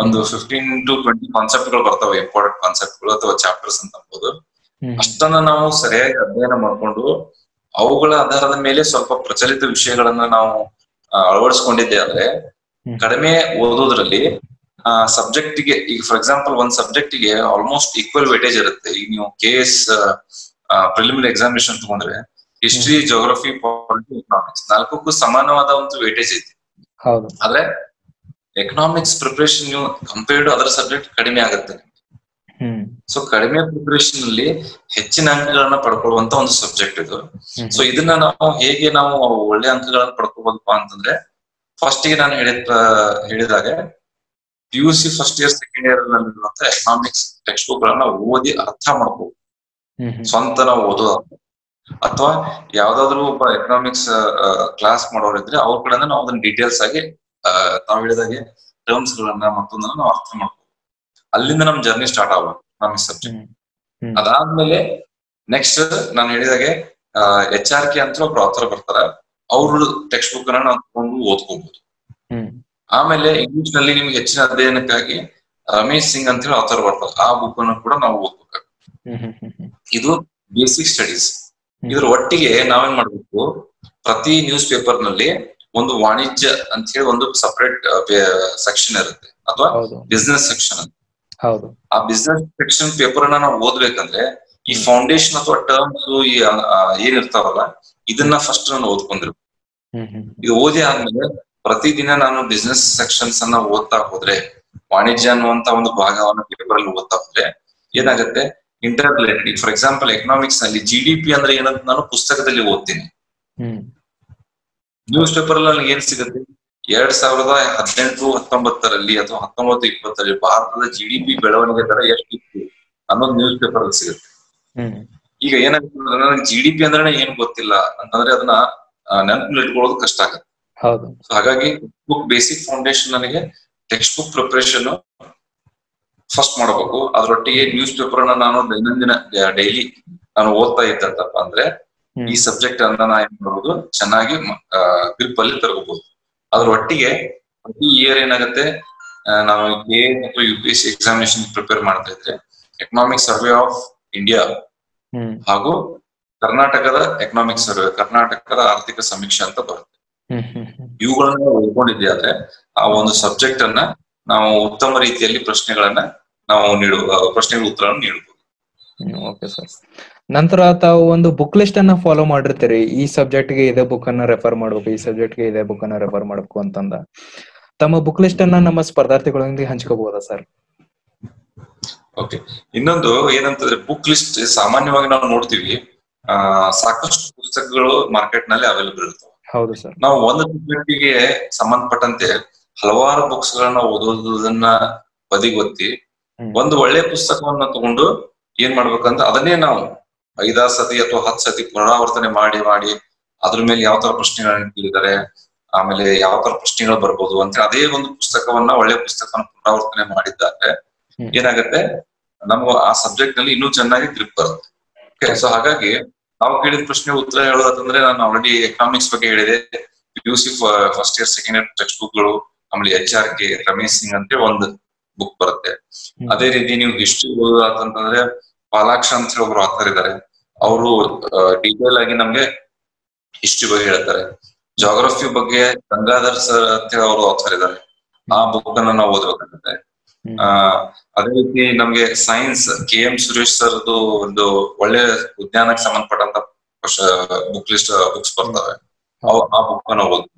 ಒಂದು ಫಿಫ್ಟೀನ್ ಟು ಟ್ವೆಂಟಿ ಕಾನ್ಸೆಪ್ಟ್ ಗಳು ಬರ್ತವೆ, ಇಂಪಾರ್ಟೆಂಟ್ ಕಾನ್ಸೆಪ್ಟ್ ಗಳು ಅಥವಾ ಚಾಪ್ಟರ್ಸ್ ಅಂತ ಅನ್ಬೋದು. ಅಷ್ಟನ್ನ ನಾವು ಸರಿಯಾಗಿ ಅಧ್ಯಯನ ಮಾಡ್ಕೊಂಡು ಅವುಗಳ ಆಧಾರದ ಮೇಲೆ ಸ್ವಲ್ಪ ಪ್ರಚಲಿತ ವಿಷಯಗಳನ್ನ ನಾವು ಅಳವಡಿಸ್ಕೊಂಡಿದ್ದೆ ಆದ್ರೆ ಕಡಿಮೆ ಓದೋದ್ರಲ್ಲಿ ಆ ಸಬ್ಜೆಕ್ಟ್ ಗೆ, ಈಗ ಫಾರ್ ಎಕ್ಸಾಂಪಲ್ ಒಂದ್ ಸಬ್ಜೆಕ್ಟ್ ಗೆ ಆಲ್ಮೋಸ್ಟ್ ಈಕ್ವಲ್ ವೇಟೇಜ್ ಇರುತ್ತೆ. ಈಗ ನೀವು ಕೆ ಎಸ್ ಪ್ರಿಲಿಮಿನರಿ ಎಕ್ಸಾಮಿನೇಷನ್ ತಗೊಂಡ್ರೆ ಹಿಸ್ಟ್ರಿ, ಜೋಗ್ರಫಿ, ಪಾಲಿಟಿ, ಎಕನಾಮಿಕ್ಸ್ ನಾಲ್ಕಕ್ಕೂ ಸಮಾನವಾದ ಒಂದು ವೇಟೇಜ್ ಐತಿ. ಆದ್ರೆ ಎಕನಾಮಿಕ್ಸ್ ಪ್ರಿಪರೇಷನ್ ನೀವು ಕಂಪೇರ್ಡ್ ಅದರ ಸಬ್ಜೆಕ್ಟ್ ಕಡಿಮೆ ಆಗುತ್ತೆ. ಸೊ ಕಡಿಮೆ ಪ್ರಿಪರೇಷನ್ ಅಲ್ಲಿ ಹೆಚ್ಚಿನ ಅಂಕಗಳನ್ನ ಪಡ್ಕೊಳ್ಳುವಂತ ಒಂದು ಸಬ್ಜೆಕ್ಟ್ ಇದು. ಸೊ ಇದನ್ನ ನಾವು ಹೇಗೆ ನಾವು ಒಳ್ಳೆ ಅಂಕಗಳನ್ನ ಪಡ್ಕೋಬೋದಪ್ಪಾ ಅಂತಂದ್ರೆ, ಫಸ್ಟ್ ಗೆ ನಾನು ಹೇಳಿದ ಹೇಳಿದಾಗ P U C first year second year ನಲ್ಲಿರುವಂತ ಎಕನಾಮಿಕ್ಸ್ ಟೆಕ್ಸ್ಟ್ ಬುಕ್ ಗಳನ್ನ ಓದಿ ಅರ್ಥ ಮಾಡ್ಬೋದು. ಸ್ವಂತ ನಾವು ಓದೋದ ಅಥವಾ ಯಾವ್ದಾದ್ರು ಒಬ್ಬ ಎಕನಾಮಿಕ್ಸ್ ಕ್ಲಾಸ್ ಮಾಡೋರಿದ್ರೆ ಅವ್ರ ಕಡೆಯಿಂದ ನಾವು ಅದನ್ನ ಡೀಟೇಲ್ಸ್ ಆಗಿ ಅಹ್ ತಾವ್ ಹೇಳಿದಾಗೆ ಟರ್ಮ್ಸ್ ಗಳನ್ನ ಮತ್ತೊಂದನ್ನ ನಾವು ಅರ್ಥ ಮಾಡ್ಬೋದು. ಅಲ್ಲಿಂದ ನಮ್ ಜರ್ನಿ ಸ್ಟಾರ್ಟ್ ಆಗ ಎಕನಾಮಿಕ್ಸ್ ಸಬ್ಜೆಕ್ಟ್. ಅದಾದ್ಮೇಲೆ ನೆಕ್ಸ್ಟ್ ನಾನು ಹೇಳಿದಾಗೆ ಎಚ್ ಆರ್ ಕೆ ಅಂತ ಒಬ್ರು ಆಥರ್ ಬರ್ತಾರ, ಅವ್ರ ಟೆಕ್ಸ್ಟ್ ಬುಕ್ ಅನ್ನ ನಾವು ತಗೊಂಡು ಓದ್ಕೋಬಹುದು. ಆಮೇಲೆ ಇಂಗ್ಲಿಷ್ ನಲ್ಲಿ ನಿಮ್ಗೆ ಹೆಚ್ಚಿನ ಅಧ್ಯಯನಕ್ಕಾಗಿ ರಮೇಶ್ ಸಿಂಗ್ ಅಂತ ಹೇಳಿ ಆಥರ್ ಬರ್ತಾರೆ, ಆ ಬುಕ್ ಅನ್ನು ಕೂಡ ನಾವು ಓದ್ಬೇಕಾಗ್ತದೆ. ಇದು ಬೇಸಿಕ್ ಸ್ಟಡೀಸ್. ಇದ್ರ ಒಟ್ಟಿಗೆ ನಾವೇನ್ ಮಾಡ್ಬೇಕು, ಪ್ರತಿ ನ್ಯೂಸ್ ಪೇಪರ್ ನಲ್ಲಿ ಒಂದು ವಾಣಿಜ್ಯ ಅಂತ ಹೇಳಿ ಒಂದು ಸಪರೇಟ್ ಸೆಕ್ಷನ್ ಇರುತ್ತೆ ಅಥವಾ ಬಿಸ್ನೆಸ್ ಸೆಕ್ಷನ್ ಅಂತ. ಆ ಬಿಸ್ನೆಸ್ ಸೆಕ್ಷನ್ ಪೇಪರ್ ಅನ್ನ ನಾವು ಓದ್ಬೇಕಂದ್ರೆ ಈ ಫೌಂಡೇಶನ್ ಅಥವಾ ಟರ್ಮ್ಸ್ ಈ ಏನಿರ್ತಾವಲ್ಲ ಇದನ್ನ ಫಸ್ಟ್ ನಾನು ಓದ್ಕೊಂಡಿರ್ಬೇಕು. ಇದು ಓದಿ ಆದ್ಮೇಲೆ ಪ್ರತಿದಿನ ನಾನು ಬಿಸ್ನೆಸ್ ಸೆಕ್ಷನ್ಸ್ ಅನ್ನ ಓದ್ತಾ ಹೋದ್ರೆ वाणिज्य ಅನ್ನುವಂತ ಒಂದು ಭಾಗವನ್ನು ಪೇಪರ್ ಅಲ್ಲಿ ಓದ್ತಾ ಹೋದ್ರೆ ಏನಾಗುತ್ತೆ inter related for example economics ನಲ್ಲಿ ಜಿಡಿಪಿ ಅಂದ್ರೆ ಏನಂತ ನಾನು ಪುಸ್ತಕದಲ್ಲಿ ಓದ್ತೀನಿ ನ್ಯೂಸ್ ಪೇಪರ್ ಅಲ್ಲಿ ಏನು ಸಿಗುತ್ತೆ ಎರಡ್ ಸಾವಿರದ ಹದಿನೆಂಟು ಹತ್ತೊಂಬತ್ತರಲ್ಲಿ ಅಥವಾ ಹತ್ತೊಂಬತ್ತು ಇಪ್ಪತ್ತರಲ್ಲಿ ಭಾರತದ ಜಿಡಿಪಿ ಬೆಳವಣಿಗೆ ದರ ಎಷ್ಟಿತ್ತು ಅನ್ನೋದು ನ್ಯೂಸ್ ಪೇಪರ್ ಅಲ್ಲಿ ಸಿಗುತ್ತೆ. ಈಗ ಏನಾಗುತ್ತೆ ನನಗೆ ಜಿಡಿಪಿ ಅಂದ್ರೆ ಏನ್ ಗೊತ್ತಿಲ್ಲ ಅಂತಂದ್ರೆ ಅದನ್ನ ನೆನಪಲ್ಲಿ ಇಟ್ಕೊಳ್ಳೋದು ಕಷ್ಟ ಆಗುತ್ತೆ. ಸೊ ಹಾಗಾಗಿ ಬುಕ್ ಬೇಸಿಕ್ ಫೌಂಡೇಶನ್ ನನಗೆ ಟೆಕ್ಸ್ಟ್ ಬುಕ್ ಪ್ರಿಪರೇಷನ್ ಫಸ್ಟ್ ಮಾಡಬೇಕು. ಅದರೊಟ್ಟಿಗೆ ನ್ಯೂಸ್ ಪೇಪರ್ ನಾನು ದೈನಂದಿನ ಡೈಲಿ ನಾನು ಓದ್ತಾ ಇದ್ದಪ್ಪ ಅಂದ್ರೆ ಈ ಸಬ್ಜೆಕ್ಟ್ ಅನ್ನ ನಾ ಏನ್ ಮಾಡಬಹುದು ಚೆನ್ನಾಗಿ ಗ್ರಿಪ್ ಅಲ್ಲಿ ತರಬಹುದು. ಅದರೊಟ್ಟಿಗೆ ಪ್ರತಿ ಇಯರ್ ಏನಾಗುತ್ತೆ ನಾವು ಕೆ ಅಥವಾ U P S C examination prepare ಮಾಡ್ತಾ ಇದ್ರೆ ಎಕನಾಮಿಕ್ ಸರ್ವೆ ಆಫ್ ಇಂಡಿಯಾ ಹಾಗೂ ಕರ್ನಾಟಕದ ಎಕನಾಮಿಕ್ ಸರ್ವೆ ಕರ್ನಾಟಕದ ಆರ್ಥಿಕ ಸಮೀಕ್ಷೆ ಅಂತ ಬರುತ್ತೆ. ಇವುಗಳನ್ನ ಒಳ್ಕೊಂಡಿದ್ದೆ ಆದ್ರೆ ಆ ಒಂದು ಸಬ್ಜೆಕ್ಟ್ ಅನ್ನ ನಾವು ಉತ್ತಮ ರೀತಿಯಲ್ಲಿ ಪ್ರಶ್ನೆಗಳನ್ನ ನಾವು ನೀಡುವ ಪ್ರಶ್ನೆಗಳ ಉತ್ತರವನ್ನು ನೀಡಬಹುದು. ಓಕೆ ಸರ್, ನಂತರ ತಾವು ಒಂದು ಬುಕ್ ಲಿಸ್ಟ್ ಅನ್ನ ಫಾಲೋ ಮಾಡಿರ್ತೀರಿ, ಈ ಸಬ್ಜೆಕ್ಟ್ ಗೆ ಇದೇ ಬುಕ್ ಅನ್ನ ರೆಫರ್ ಮಾಡ್ಬೇಕು, ಈ ಸಬ್ಜೆಕ್ಟ್ ಗೆ ಇದೇ ಬುಕ್ ಅನ್ನ ರೆಫರ್ ಮಾಡ್ಬೇಕು ಅಂತಂದ ತಮ್ಮ ಬುಕ್ ಲಿಸ್ಟ್ ಅನ್ನ ನಮ್ಮ ಸ್ಪರ್ಧಾರ್ಥಿಗಳೊಂದಿಗೆ ಹಂಚ್ಕೋಬಹುದಾ ಸರ್? ಓಕೆ, ಇನ್ನೊಂದು ಏನಂತಂದ್ರೆ ಬುಕ್ ಲಿಸ್ಟ್ ಸಾಮಾನ್ಯವಾಗಿ ನಾವು ನೋಡ್ತೀವಿ ಆ ಸಾಕಷ್ಟು ಪುಸ್ತಕಗಳು ಮಾರ್ಕೆಟ್ ನಲ್ಲಿ ಅವೈಲೇಬಲ್ ಇರ್ತವೆ. ಹೌದು ಸರ್, ನಾವು ಒಂದು ಸಬ್ಜೆಕ್ಟ್ ಗೆ ಸಂಬಂಧಪಟ್ಟಂತೆ ಹಲವಾರು ಬುಕ್ಸ್ ಗಳನ್ನ ಓದೋದನ್ನ ಬದಿಗೊತ್ತಿ ಒಂದು ಒಳ್ಳೆ ಪುಸ್ತಕವನ್ನ ತಗೊಂಡು ಏನ್ ಮಾಡ್ಬೇಕಂದ್ರೆ ಅದನ್ನೇ ನಾವು ಐದಾರು ಸತಿ ಅಥವಾ ಹತ್ತು ಸತಿ ಪುನರಾವರ್ತನೆ ಮಾಡಿ ಮಾಡಿ ಅದ್ರ ಮೇಲೆ ಯಾವ ತರ ಪ್ರಶ್ನೆಗಳನ್ನ ಕೇಳಿದ್ದಾರೆ, ಆಮೇಲೆ ಯಾವ ತರ ಪ್ರಶ್ನೆಗಳು ಬರ್ಬೋದು ಅಂತ ಅದೇ ಒಂದು ಪುಸ್ತಕವನ್ನ ಒಳ್ಳೆ ಪುಸ್ತಕವನ್ನ ಪುನರಾವರ್ತನೆ ಮಾಡಿದ್ದಾರೆ ಏನಾಗತ್ತೆ ನಮ್ಗೆ ಆ ಸಬ್ಜೆಕ್ಟ್ ನಲ್ಲಿ ಇನ್ನೂ ಚೆನ್ನಾಗಿ ಗ್ರಿಪ್ ಬರುತ್ತೆ. ಸೊ ಹಾಗಾಗಿ ನಾವು ಕೇಳಿದ ಪ್ರಶ್ನೆ ಉತ್ತರ ಹೇಳೋದಂದ್ರೆ ನಾನು ಆಲ್ರೆಡಿ ಎಕನಾಮಿಕ್ಸ್ ಬಗ್ಗೆ ಹೇಳಿದೆ, P U C first year second year text book ಗಳು ಆಮೇಲೆ H R K Ramesh Singh ಅಂತ ಒಂದು ಬುಕ್ ಬರುತ್ತೆ. ಅದೇ ರೀತಿ ನೀವು ಹಿಸ್ಟ್ರಿ ಓದೋದಂತಂದ್ರೆ ಪಾಲಾಕ್ಷ ಅಂತ ಹೇಳಿ ಒಬ್ರು ಆಥರ್ ಇದ್ದಾರೆ, ಅವರು ಡೀಟೇಲ್ ಆಗಿ ನಮ್ಗೆ ಹಿಸ್ಟ್ರಿ ಬಗ್ಗೆ ಹೇಳ್ತಾರೆ. ಜಾಗ್ರಫಿ ಬಗ್ಗೆ ಗಂಗಾಧರ್ ಸರ್ ಅಂತ ಹೇಳಿ ಅವರು ಆಥರ್ ಇದ್ದಾರೆ, ಆ ಬುಕ್ ಅನ್ನ ನಾವು ಓದ್ಬೇಕಾಗುತ್ತೆ. ಆ ಅದೇ ರೀತಿ ನಮ್ಗೆ science K M Suresh sir ಒಂದು ಒಳ್ಳೆ ವಿಜ್ಞಾನಕ್ಕೆ ಸಂಬಂಧಪಟ್ಟಂತ ಬುಕ್ ಲಿಸ್ಟ್ ಬುಕ್ಸ್ ಬರ್ತವೆ, ಆ ಬುಕ್ ಅನ್ನ ಓದ್ತೀವಿ.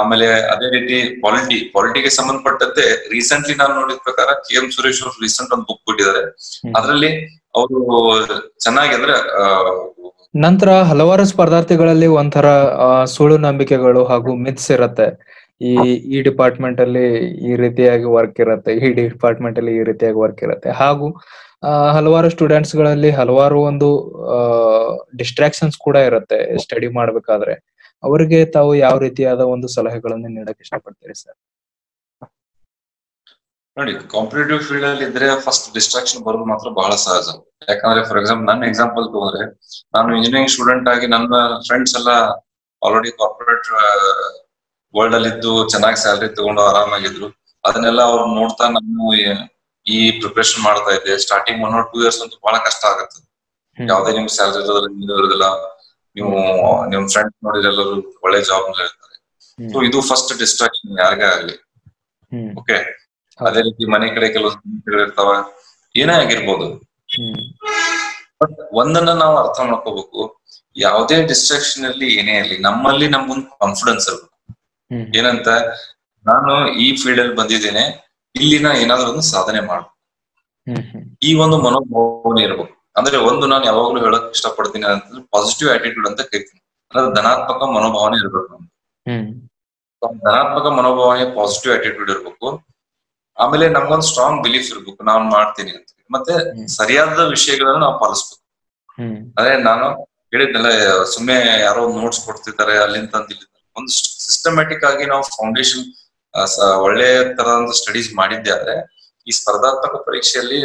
ಆಮೇಲೆ ಅದೇ ರೀತಿ ಪಾಲಿಟಿ ಪಾಲಿಟಿಗೆ ಸಂಬಂಧಪಟ್ಟಂತೆ ರೀಸೆಂಟ್ಲಿ ನಾನು ನೋಡಿದ ಪ್ರಕಾರ ಕೆ ಎಂ ಸುರೇಶ್ ಅವರು ರೀಸೆಂಟ್ ಒಂದು ಬುಕ್ ಕೊಟ್ಟಿದ್ದಾರೆ, ಅದರಲ್ಲಿ ಅವರು ಚೆನ್ನಾಗಿ ಅಂದ್ರೆ ನಂತರ ಹಲವಾರು ಸ್ಪರ್ಧಾರ್ಥಿಗಳಲ್ಲಿ ಒಂಥರ ಸುಳ್ಳು ನಂಬಿಕೆಗಳು ಹಾಗೂ ಮಿಥ್ಸ್ ಇರತ್ತೆ. ಈ ಈ ಡಿಪಾರ್ಟ್ಮೆಂಟ್ ಅಲ್ಲಿ ಈ ರೀತಿಯಾಗಿ ವರ್ಕ್ ಇರತ್ತೆ, ಈ ಡಿಪಾರ್ಟ್ಮೆಂಟ್ ಅಲ್ಲಿ ಈ ರೀತಿಯಾಗಿ ವರ್ಕ್ ಇರತ್ತೆ ಹಾಗೂ ಹಲವಾರು ಸ್ಟೂಡೆಂಟ್ಸ್ ಗಳಲ್ಲಿ ಹಲವಾರು ಒಂದು ಡಿಸ್ಟ್ರಾಕ್ಷನ್ಸ್ ಕೂಡ ಇರುತ್ತೆ ಸ್ಟಡಿ ಮಾಡ್ಬೇಕಾದ್ರೆ. ಅವರಿಗೆ ತಾವು ಯಾವ ರೀತಿಯಾದ ಒಂದು ಸಲಹೆಗಳನ್ನು ನೀಡಕ್ಕೆ ಇಷ್ಟಪಡ್ತೀರಿ ಸರ್? ನೋಡಿ, ಕಾಂಪಿಟೇಟಿವ್ ಫೀಲ್ಡ್ ಅಲ್ಲಿ ಇದ್ರೆ ಫಸ್ಟ್ ಡಿಸ್ಟ್ರಾಕ್ಷನ್ ಬರೋದು ಮಾತ್ರ ಬಹಳ ಸಹಜ. ಯಾಕಂದ್ರೆ ಫಾರ್ ಎಕ್ಸಾಂಪಲ್ ನನ್ನ ಎಕ್ಸಾಂಪಲ್ ತಗೊಂಡ್ರೆ ನಾನು ಇಂಜಿನಿಯರಿಂಗ್ ಸ್ಟೂಡೆಂಟ್ ಆಗಿ ನನ್ನ ಫ್ರೆಂಡ್ಸ್ ಎಲ್ಲ ಆಲ್ರೆಡಿ ಕಾರ್ಪೊರೇಟ್ ವರ್ಲ್ಡ್ ಅಲ್ಲಿ ಇದ್ದು ಚೆನ್ನಾಗಿ ಸ್ಯಾಲರಿ ತಗೊಂಡು ಆರಾಮಾಗಿದ್ರು. ಅದನ್ನೆಲ್ಲ ಅವ್ರು ನೋಡ್ತಾ ನಾನು ಈ ಪ್ರಿಪರೇಷನ್ ಮಾಡ್ತಾ ಇದ್ದೆ. Starting one or two years ಅಂತೂ ಬಹಳ ಕಷ್ಟ ಆಗುತ್ತೆ, ಯಾವ್ದೇ ನಿಮ್ ಸ್ಯಾಲರಿ ಇರೋದಿಲ್ಲ, ನೀವು ನಿಮ್ ಫ್ರೆಂಡ್ಸ್ ನೋಡಿದ್ರೆ ಎಲ್ಲರೂ ಒಳ್ಳೆ ಜಾಬ್ ನಲ್ಲಿ ಇರ್ತಾರೆ. ಸೊ ಇದು ಫಸ್ಟ್ ಡಿಸ್ಟ್ರಾಕ್ಷನ್ ಯಾರಿಗೇ ಆಗ್ಲಿ. ಓಕೆ, ಅದೇ ರೀತಿ ಮನೆ ಕಡೆ ಕೆಲವು ಸಮಸ್ಯೆಗಳು ಇರ್ತಾವ, ಏನೇ ಆಗಿರ್ಬೋದು, ಬಟ್ ಒಂದನ್ನ ನಾವು ಅರ್ಥ ಮಾಡ್ಕೋಬೇಕು, ಯಾವ್ದೇ ಡಿಸ್ಟ್ರಾಕ್ಷನ್ ಅಲ್ಲಿ ಏನೇ ಇರಲಿ ನಮ್ಮಲ್ಲಿ ನಮ್ಗೊಂದು ಕಾನ್ಫಿಡೆನ್ಸ್ ಇರ್ಬೇಕು. ಏನಂತ ನಾನು ಈ ಫೀಲ್ಡ್ ಅಲ್ಲಿ ಬಂದಿದ್ದೇನೆ, ಇಲ್ಲಿ ನಾ ಏನಾದ್ರೂ ಒಂದು ಸಾಧನೆ ಮಾಡ್ಬೇಕು, ಈ ಒಂದು ಮನೋಭಾವನೆ ಇರ್ಬೇಕು. ಅಂದ್ರೆ ಒಂದು ನಾನು ಯಾವಾಗ್ಲೂ ಹೇಳಕ್ ಇಷ್ಟಪಡ್ತೀನಿ ಅಂತಂದ್ರೆ ಪಾಸಿಟಿವ್ ಆಟಿಟ್ಯೂಡ್ ಅಂತ ಕರಿತೀನಿ, ಅಂದ್ರೆ ಧನಾತ್ಮಕ ಮನೋಭಾವನೆ ಇರ್ಬೇಕು ನಮ್ಗೆ. ಧನಾತ್ಮಕ ಮನೋಭಾವನೆ ಪಾಸಿಟಿವ್ ಆಟಿಟ್ಯೂಡ್ ಇರ್ಬೇಕು. ಆಮೇಲೆ ನಮ್ಗೊಂದು ಸ್ಟ್ರಾಂಗ್ ಬಿಲೀಫ್ ಇರ್ಬೇಕು ನಾನು ಮಾಡ್ತೀನಿ ಅಂತ, ಮತ್ತೆ ಸರಿಯಾದ ವಿಷಯಗಳನ್ನ ನಾವು ಪಾಲಿಸ್ಬೇಕು. ಅಂದ್ರೆ ನಾನು ಹೇಳಿದ್ನಲ್ಲ ಸುಮ್ಮನೆ ಯಾರೋ ನೋಟ್ಸ್ ಕೊಡ್ತಿದ್ದಾರೆ ಅಲ್ಲಿಂದ ಇಲ್ಲಿ ಒಂದು ಸಿಸ್ಟಮ್ಯಾಟಿಕ್ ಆಗಿ ನಾವು ಫೌಂಡೇಶನ್ ಒಳ್ಳೆ ತರದ ಸ್ಟಡೀಸ್ ಮಾಡಿದ್ದೆ ಆದ್ರೆ ಈ ಸ್ಪರ್ಧಾತ್ಮಕ ಪರೀಕ್ಷೆಯಲ್ಲಿ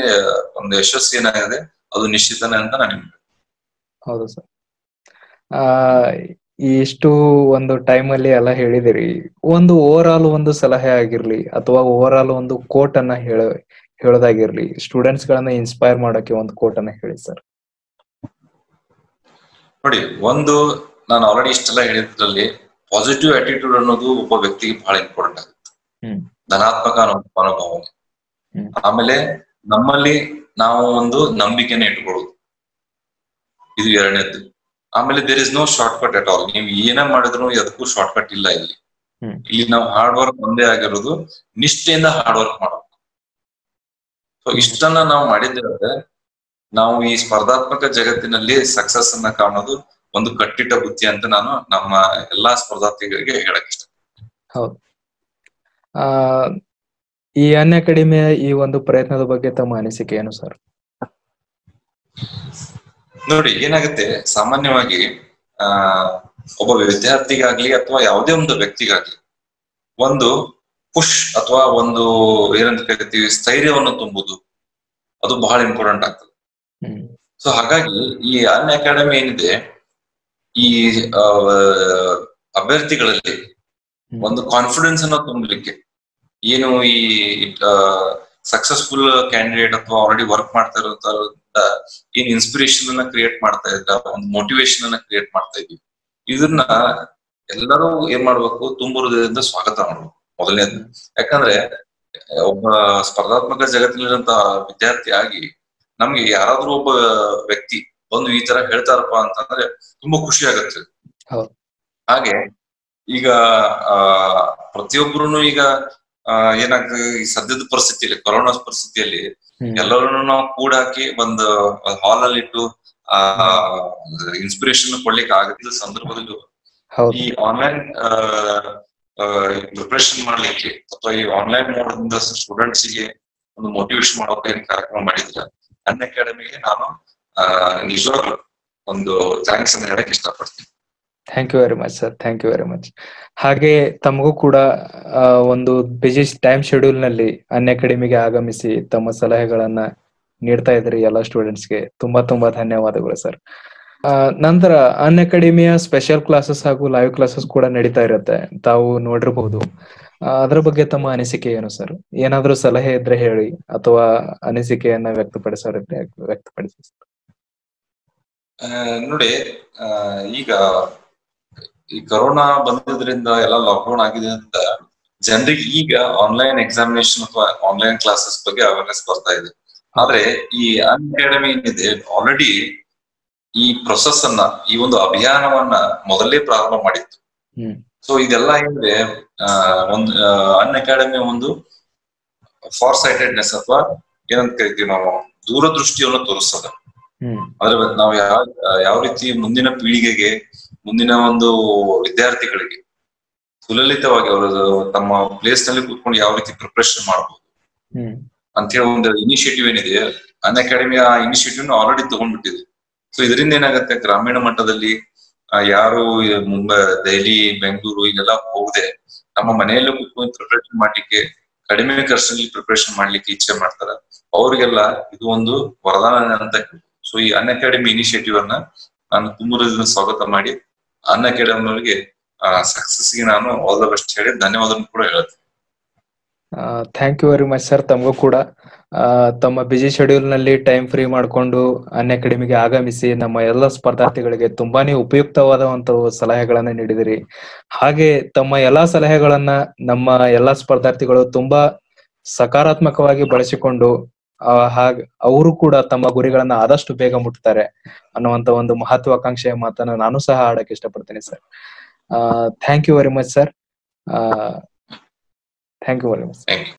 ಒಂದು ಯಶಸ್ಸು ಏನಾಗಿದೆ ಅದು ನಿಶ್ಚಿತನೇ ಅಂತ ನಾನು ಹೇಳ್ತೀನಿ. ಹೌದು ಸರ್, ಆ ಇಷ್ಟು ಒಂದು ಟೈಮ್ ಅಲ್ಲಿ ಎಲ್ಲ ಹೇಳಿದಿರಿ. ಒಂದು ಓವರ್ ಆಲ್ ಒಂದು ಸಲಹೆ ಆಗಿರ್ಲಿ ಅಥವಾ ಓವರ್ ಆಲ್ ಒಂದು ಕೋಟ್ ಅನ್ನ ಹೇಳ ಹೇಳೋದಾಗಿರ್ಲಿ, ಸ್ಟೂಡೆಂಟ್ಸ್ ಗಳನ್ನ ಇನ್ಸ್ಪೈರ್ ಮಾಡೋಕೆ ಒಂದು ಕೋಟ್ ಅನ್ನ ಹೇಳಿ ಸರ್. ನೋಡಿ, ಒಂದು ನಾನು ಆಲ್ರೆಡಿ ಇಷ್ಟೆಲ್ಲ ಹೇಳಿದ್ರಲ್ಲಿ ಪಾಸಿಟಿವ್ ಆಟಿಟ್ಯೂಡ್ ಅನ್ನೋದು ಒಬ್ಬ ವ್ಯಕ್ತಿಗೆ ಬಹಳ ಇಂಪಾರ್ಟೆಂಟ್ ಆಗುತ್ತೆ, ಧನಾತ್ಮಕ ಮನೋಭಾವನೆ. ಆಮೇಲೆ ನಮ್ಮಲ್ಲಿ ನಾವು ಒಂದು ನಂಬಿಕೆನ ಇಟ್ಕೊಳ್ಳೋದು, ಇದು ಎರಡನೇದ್ದು. ಆಮೇಲೆ there is no short cut at all, ನೀವು ಏನೇ ಮಾಡಿದ್ರು ಅದಕ್ಕೂ ಶಾರ್ಟ್ ಕಟ್ ಇಲ್ಲ. ಇಲ್ಲಿ ಇಲ್ಲಿ ನಾವು ಹಾರ್ಡ್ ವರ್ಕ್ ಒಂದೇ ಆಗಿರೋದು, ನಿಷ್ಠೆಯಿಂದ ಹಾರ್ಡ್ ವರ್ಕ್ ಮಾಡಬೇಕು. So ಇಷ್ಟನ್ನ ನಾವು ಮಾಡಿದ್ರೆ ನಾವು ಈ ಸ್ಪರ್ಧಾತ್ಮಕ ಜಗತ್ತಿನಲ್ಲಿ ಸಕ್ಸಸ್ ಅನ್ನು ಕಾಣೋದು ಒಂದು ಕಟ್ಟಿಟ್ಟ ಬುತ್ತಿ ಅಂತ ನಾನು ನಮ್ಮ ಎಲ್ಲಾ ಸ್ಪರ್ಧಾರ್ಥಿಗಳಿಗೆ ಹೇಳಕ್ಕೆ ಇಷ್ಟಪಡ್ತೀನಿ. ಹೌದು. ಆ ಈ ಅನ್ ಅಕಾಡೆಮಿಯ ಈ ಒಂದು ಪ್ರಯತ್ನದ ಬಗ್ಗೆ ತಮ್ಮ ಅನಿಸಿಕೆ ಏನು ಸರ್? ನೋಡಿ, ಏನಾಗುತ್ತೆ ಸಾಮಾನ್ಯವಾಗಿ ಆ ಒಬ್ಬ ವಿದ್ಯಾರ್ಥಿಗಾಗ್ಲಿ ಅಥವಾ ಯಾವುದೇ ಒಂದು ವ್ಯಕ್ತಿಗಾಗ್ಲಿ ಒಂದು ಪುಷ್ ಅಥವಾ ಒಂದು ಏನಂತ ಕರಿತೀವಿ ಸ್ಥೈರ್ಯವನ್ನು ತುಂಬುದು ಅದು ಬಹಳ ಇಂಪಾರ್ಟೆಂಟ್ ಆಗ್ತದೆ. ಸೊ ಹಾಗಾಗಿ ಈ ಅನ್ ಅಕಾಡೆಮಿ ಏನಿದೆ ಈ ಅಭ್ಯರ್ಥಿಗಳಲ್ಲಿ ಒಂದು ಕಾನ್ಫಿಡೆನ್ಸ್ ಅನ್ನ ತುಂಬಲಿಕ್ಕೆ ಏನು ಈ ಸಕ್ಸಸ್ಫುಲ್ ಕ್ಯಾಂಡಿಡೇಟ್ ಅಥವಾ ಆಲ್ರೆಡಿ ವರ್ಕ್ ಮಾಡ್ತಾ ಇರೋಂತ ಏನ್ ಇನ್ಸ್ಪಿರೇಷನ್ ಅನ್ನ ಕ್ರಿಯೇಟ್ ಮಾಡ್ತಾ ಇದ್ರ ಒಂದು ಮೋಟಿವೇಶನ್ ಅನ್ನ ಕ್ರಿಯೇಟ್ ಮಾಡ್ತಾ ಇದ್ವಿ, ಇದನ್ನ ಎಲ್ಲರೂ ಏನ್ ಮಾಡ್ಬೇಕು, ತುಂಬು ಹೃದಯದಿಂದ ಸ್ವಾಗತ ಮಾಡ್ಬೇಕು ಮೊದಲನೇದು. ಯಾಕಂದ್ರೆ ಒಬ್ಬ ಸ್ಪರ್ಧಾತ್ಮಕ ಜಗತ್ತಿನಲ್ಲಿರುವಂತಹ ವಿದ್ಯಾರ್ಥಿ ಆಗಿ ನಮ್ಗೆ ಯಾರಾದ್ರೂ ಒಬ್ಬ ವ್ಯಕ್ತಿ ಒಂದು ಈ ತರ ಹೇಳ್ತಾರಪ್ಪ ಅಂತಂದ್ರೆ ತುಂಬಾ ಖುಷಿ ಆಗತ್ತೆ. ಹಾಗೆ ಈಗ ಆ ಪ್ರತಿಯೊಬ್ಬರು ಈಗ ಅಹ್ ಏನಾಗ್ತದೆ ಈ ಸದ್ಯದ ಪರಿಸ್ಥಿತಿಯಲ್ಲಿ ಕೊರೋನಾ ಪರಿಸ್ಥಿತಿಯಲ್ಲಿ ಎಲ್ಲರನ್ನು ನಾವು ಕೂಡ ಹಾಕಿ ಒಂದು ಹಾಲ್ ಅಲ್ಲಿ ಇಟ್ಟು ಆ ಇನ್ಸ್ಪಿರೇಷನ್ ಕೊಡ್ಲಿಕ್ಕೆ ಆಗದ ಸಂದರ್ಭದಲ್ಲೂ ಈ ಆನ್ಲೈನ್ ಪ್ರಿಪರೇಷನ್ ಮಾಡ್ಲಿಕ್ಕೆ ಅಥವಾ ಈ ಆನ್ಲೈನ್ ಮೋಡದಿಂದ ಸ್ಟೂಡೆಂಟ್ಸ್ ಗೆ ಒಂದು ಮೋಟಿವೇಶನ್ ಮಾಡೋಕೆ ಏನ್ ಕಾರ್ಯಕ್ರಮ ಮಾಡಿದ್ರ ಅನ್ ಅಕಾಡೆಮಿಗೆ ನಾನು ನಿಜವಾಗ್ಲೂ ಒಂದು ಥ್ಯಾಂಕ್ಸ್ ಅನ್ನ ಹೇಳಕ್ ಇಷ್ಟಪಡ್ತೀನಿ. Thank you very much sir, thank you very much. ಹಾಗೆ ತಮಗೂ ಕೂಡ ಒಂದು ಬಿಜಿ ಟೈಮ್ ಶೆಡ್ಯೂಲ್ ನಲ್ಲಿ ಅನ್ ಅಕಾಡೆಮಿಗೆ ಆಗಮಿಸಿ ತಮ್ಮ ಸಲಹೆಗಳನ್ನ ನೀಡ್ತಾ ಇದ್ರಿ ಎಲ್ಲ ಸ್ಟೂಡೆಂಟ್ಸ್ಗೆ ತುಂಬಾ ತುಂಬಾ ಧನ್ಯವಾದಗಳು ಸರ್. ನಂತರ ಅನ್ ಅಕಾಡೆಮಿಯ ಸ್ಪೆಷಲ್ ಕ್ಲಾಸಸ್ ಹಾಗೂ ಲೈವ್ ಕ್ಲಾಸಸ್ ಕೂಡ ನಡೀತಾ ಇರುತ್ತೆ, ತಾವು ನೋಡಿರಬಹುದು. ಅದರ ಬಗ್ಗೆ ತಮ್ಮ ಅನಿಸಿಕೆ ಏನು ಸರ್? ಏನಾದ್ರೂ ಸಲಹೆ ಇದ್ರೆ ಹೇಳಿ ಅಥವಾ ಅನಿಸಿಕೆಯನ್ನ ವ್ಯಕ್ತಪಡಿಸೋರಿದ್ರೆ ವ್ಯಕ್ತಪಡಿಸಿ. ನೋಡಿ, ಈಗ ಈ ಕೊರೋನಾ ಬಂದಿದ್ರಿಂದ ಎಲ್ಲ ಲಾಕ್ಡೌನ್ ಆಗಿದ್ರಿಂದ ಜನರಿಗೆ ಈಗ ಆನ್ಲೈನ್ ಎಕ್ಸಾಮಿನೇಷನ್ ಅಥವಾ ಆನ್ಲೈನ್ ಕ್ಲಾಸಸ್ ಬಗ್ಗೆ ಅವೇರ್ನೆಸ್ ಬರ್ತಾ ಇದೆ. ಆದ್ರೆ ಈ ಅನ್ ಅಕಾಡೆಮಿ ಏನಿದೆ ಆಲ್ರೆಡಿ ಈ ಪ್ರೊಸೆಸ್ ಅನ್ನ ಈ ಒಂದು ಅಭಿಯಾನವನ್ನ ಮೊದಲೇ ಪ್ರಾರಂಭ ಮಾಡಿತ್ತು. ಸೊ ಇದೆಲ್ಲ ಏನಿದೆ ಒಂದು ಅನ್ ಅಕಾಡೆಮಿ ಒಂದು ಫಾರ್ ಸೈಟೆಡ್ನೆಸ್ ಅಥವಾ ಏನಂತ ಕರಿತೀವಿ ನಾವು ದೂರದೃಷ್ಟಿಯನ್ನು ತೋರಿಸ್ತದ. ಅಂದ್ರೆ ನಾವು ಯಾವ ಯಾವ ರೀತಿ ಮುಂದಿನ ಪೀಳಿಗೆಗೆ ಮುಂದಿನ ಒಂದು ವಿದ್ಯಾರ್ಥಿಗಳಿಗೆ ಸುಲಲಿತವಾಗಿ ಅವರು ತಮ್ಮ ಪ್ಲೇಸ್ ನಲ್ಲಿ ಕೂತ್ಕೊಂಡು ಯಾವ ರೀತಿ ಪ್ರಿಪರೇಷನ್ ಮಾಡಬಹುದು ಅಂತ ಹೇಳಿ ಒಂದು ಇನಿಷಿಯೇಟಿವ್ ಏನಿದೆ ಅನ್ ಅಕಾಡೆಮಿ ಆ ಇನಿಷಿಯೇಟಿವ್ ಆಲ್ರೆಡಿ ತಗೊಂಡ್ಬಿಟ್ಟಿದೆ. ಸೊ ಇದರಿಂದ ಏನಾಗುತ್ತೆ ಗ್ರಾಮೀಣ ಮಟ್ಟದಲ್ಲಿ ಯಾರು ಮುಂಬೈ ದೆಹಲಿ ಬೆಂಗಳೂರು ಇದೆಲ್ಲ ಹೋಗದೆ ನಮ್ಮ ಮನೆಯಲ್ಲೂ ಕೂತ್ಕೊಂಡು ಪ್ರಿಪರೇಷನ್ ಮಾಡ್ಲಿಕ್ಕೆ ಕಡಿಮೆ ಖರ್ಚಲ್ಲಿ ಪ್ರಿಪರೇಷನ್ ಮಾಡ್ಲಿಕ್ಕೆ ಇಚ್ಛೆ ಮಾಡ್ತಾರೆ, ಅವ್ರಿಗೆಲ್ಲ ಇದು ಒಂದು ವರದಾನ ಅಂತ. ಸೊ ಈ ಅನ್ ಅಕಾಡೆಮಿ ಇನಿಷಿಯೇಟಿವ್ ಅನ್ನ ನಾನು ತುಂಬಾ ಸ್ವಾಗತ ಮಾಡಿ ಅನ್ ಅಕಾಡೆಮಿ ಅವರಿಗೆ ಸಕ್ಸಸ್ ಗೆ ನಾನು ಆಲ್ ದ ಬೆಸ್ಟ್ ಹೇಳಿ ಧನ್ಯವಾದ ಕೂಡ ಹೇಳ್ತೀನಿ. Thank you very much sir. ತಮಗೂ ಕೂಡ ತಮ್ಮ ಬಿಜಿ ಶೆಡ್ಯೂಲ್ ನಲ್ಲಿ ಟೈಮ್ ಫ್ರೀ ಮಾಡಿಕೊಂಡು ಅನ್ ಅಕಾಡೆಮಿಗೆ ಆಗಮಿಸಿ ನಮ್ಮ ಎಲ್ಲ ಸ್ಪರ್ಧಾರ್ಥಿಗಳಿಗೆ ತುಂಬಾನೇ ಉಪಯುಕ್ತವಾದಂತಹ ಸಲಹೆಗಳನ್ನ ನೀಡಿದಿರಿ. ಹಾಗೆ ತಮ್ಮ ಎಲ್ಲಾ ಸಲಹೆಗಳನ್ನ ನಮ್ಮ ಎಲ್ಲಾ ಸ್ಪರ್ಧಾರ್ಥಿಗಳು ತುಂಬಾ ಸಕಾರಾತ್ಮಕವಾಗಿ ಬಳಸಿಕೊಂಡು ಹಾಗ ಅವರು ಕೂಡ ತಮ್ಮ ಗುರಿಗಳನ್ನ ಆದಷ್ಟು ಬೇಗ ಮುಟ್ತಾರೆ ಅನ್ನುವಂತ ಒಂದು ಮಹತ್ವಾಕಾಂಕ್ಷೆಯ ಮಾತನ್ನ ನಾನು ಸಹ ಆಡಕ್ಕೆ ಇಷ್ಟಪಡ್ತೀನಿ sir. Thank you very much sir. Thank you very much.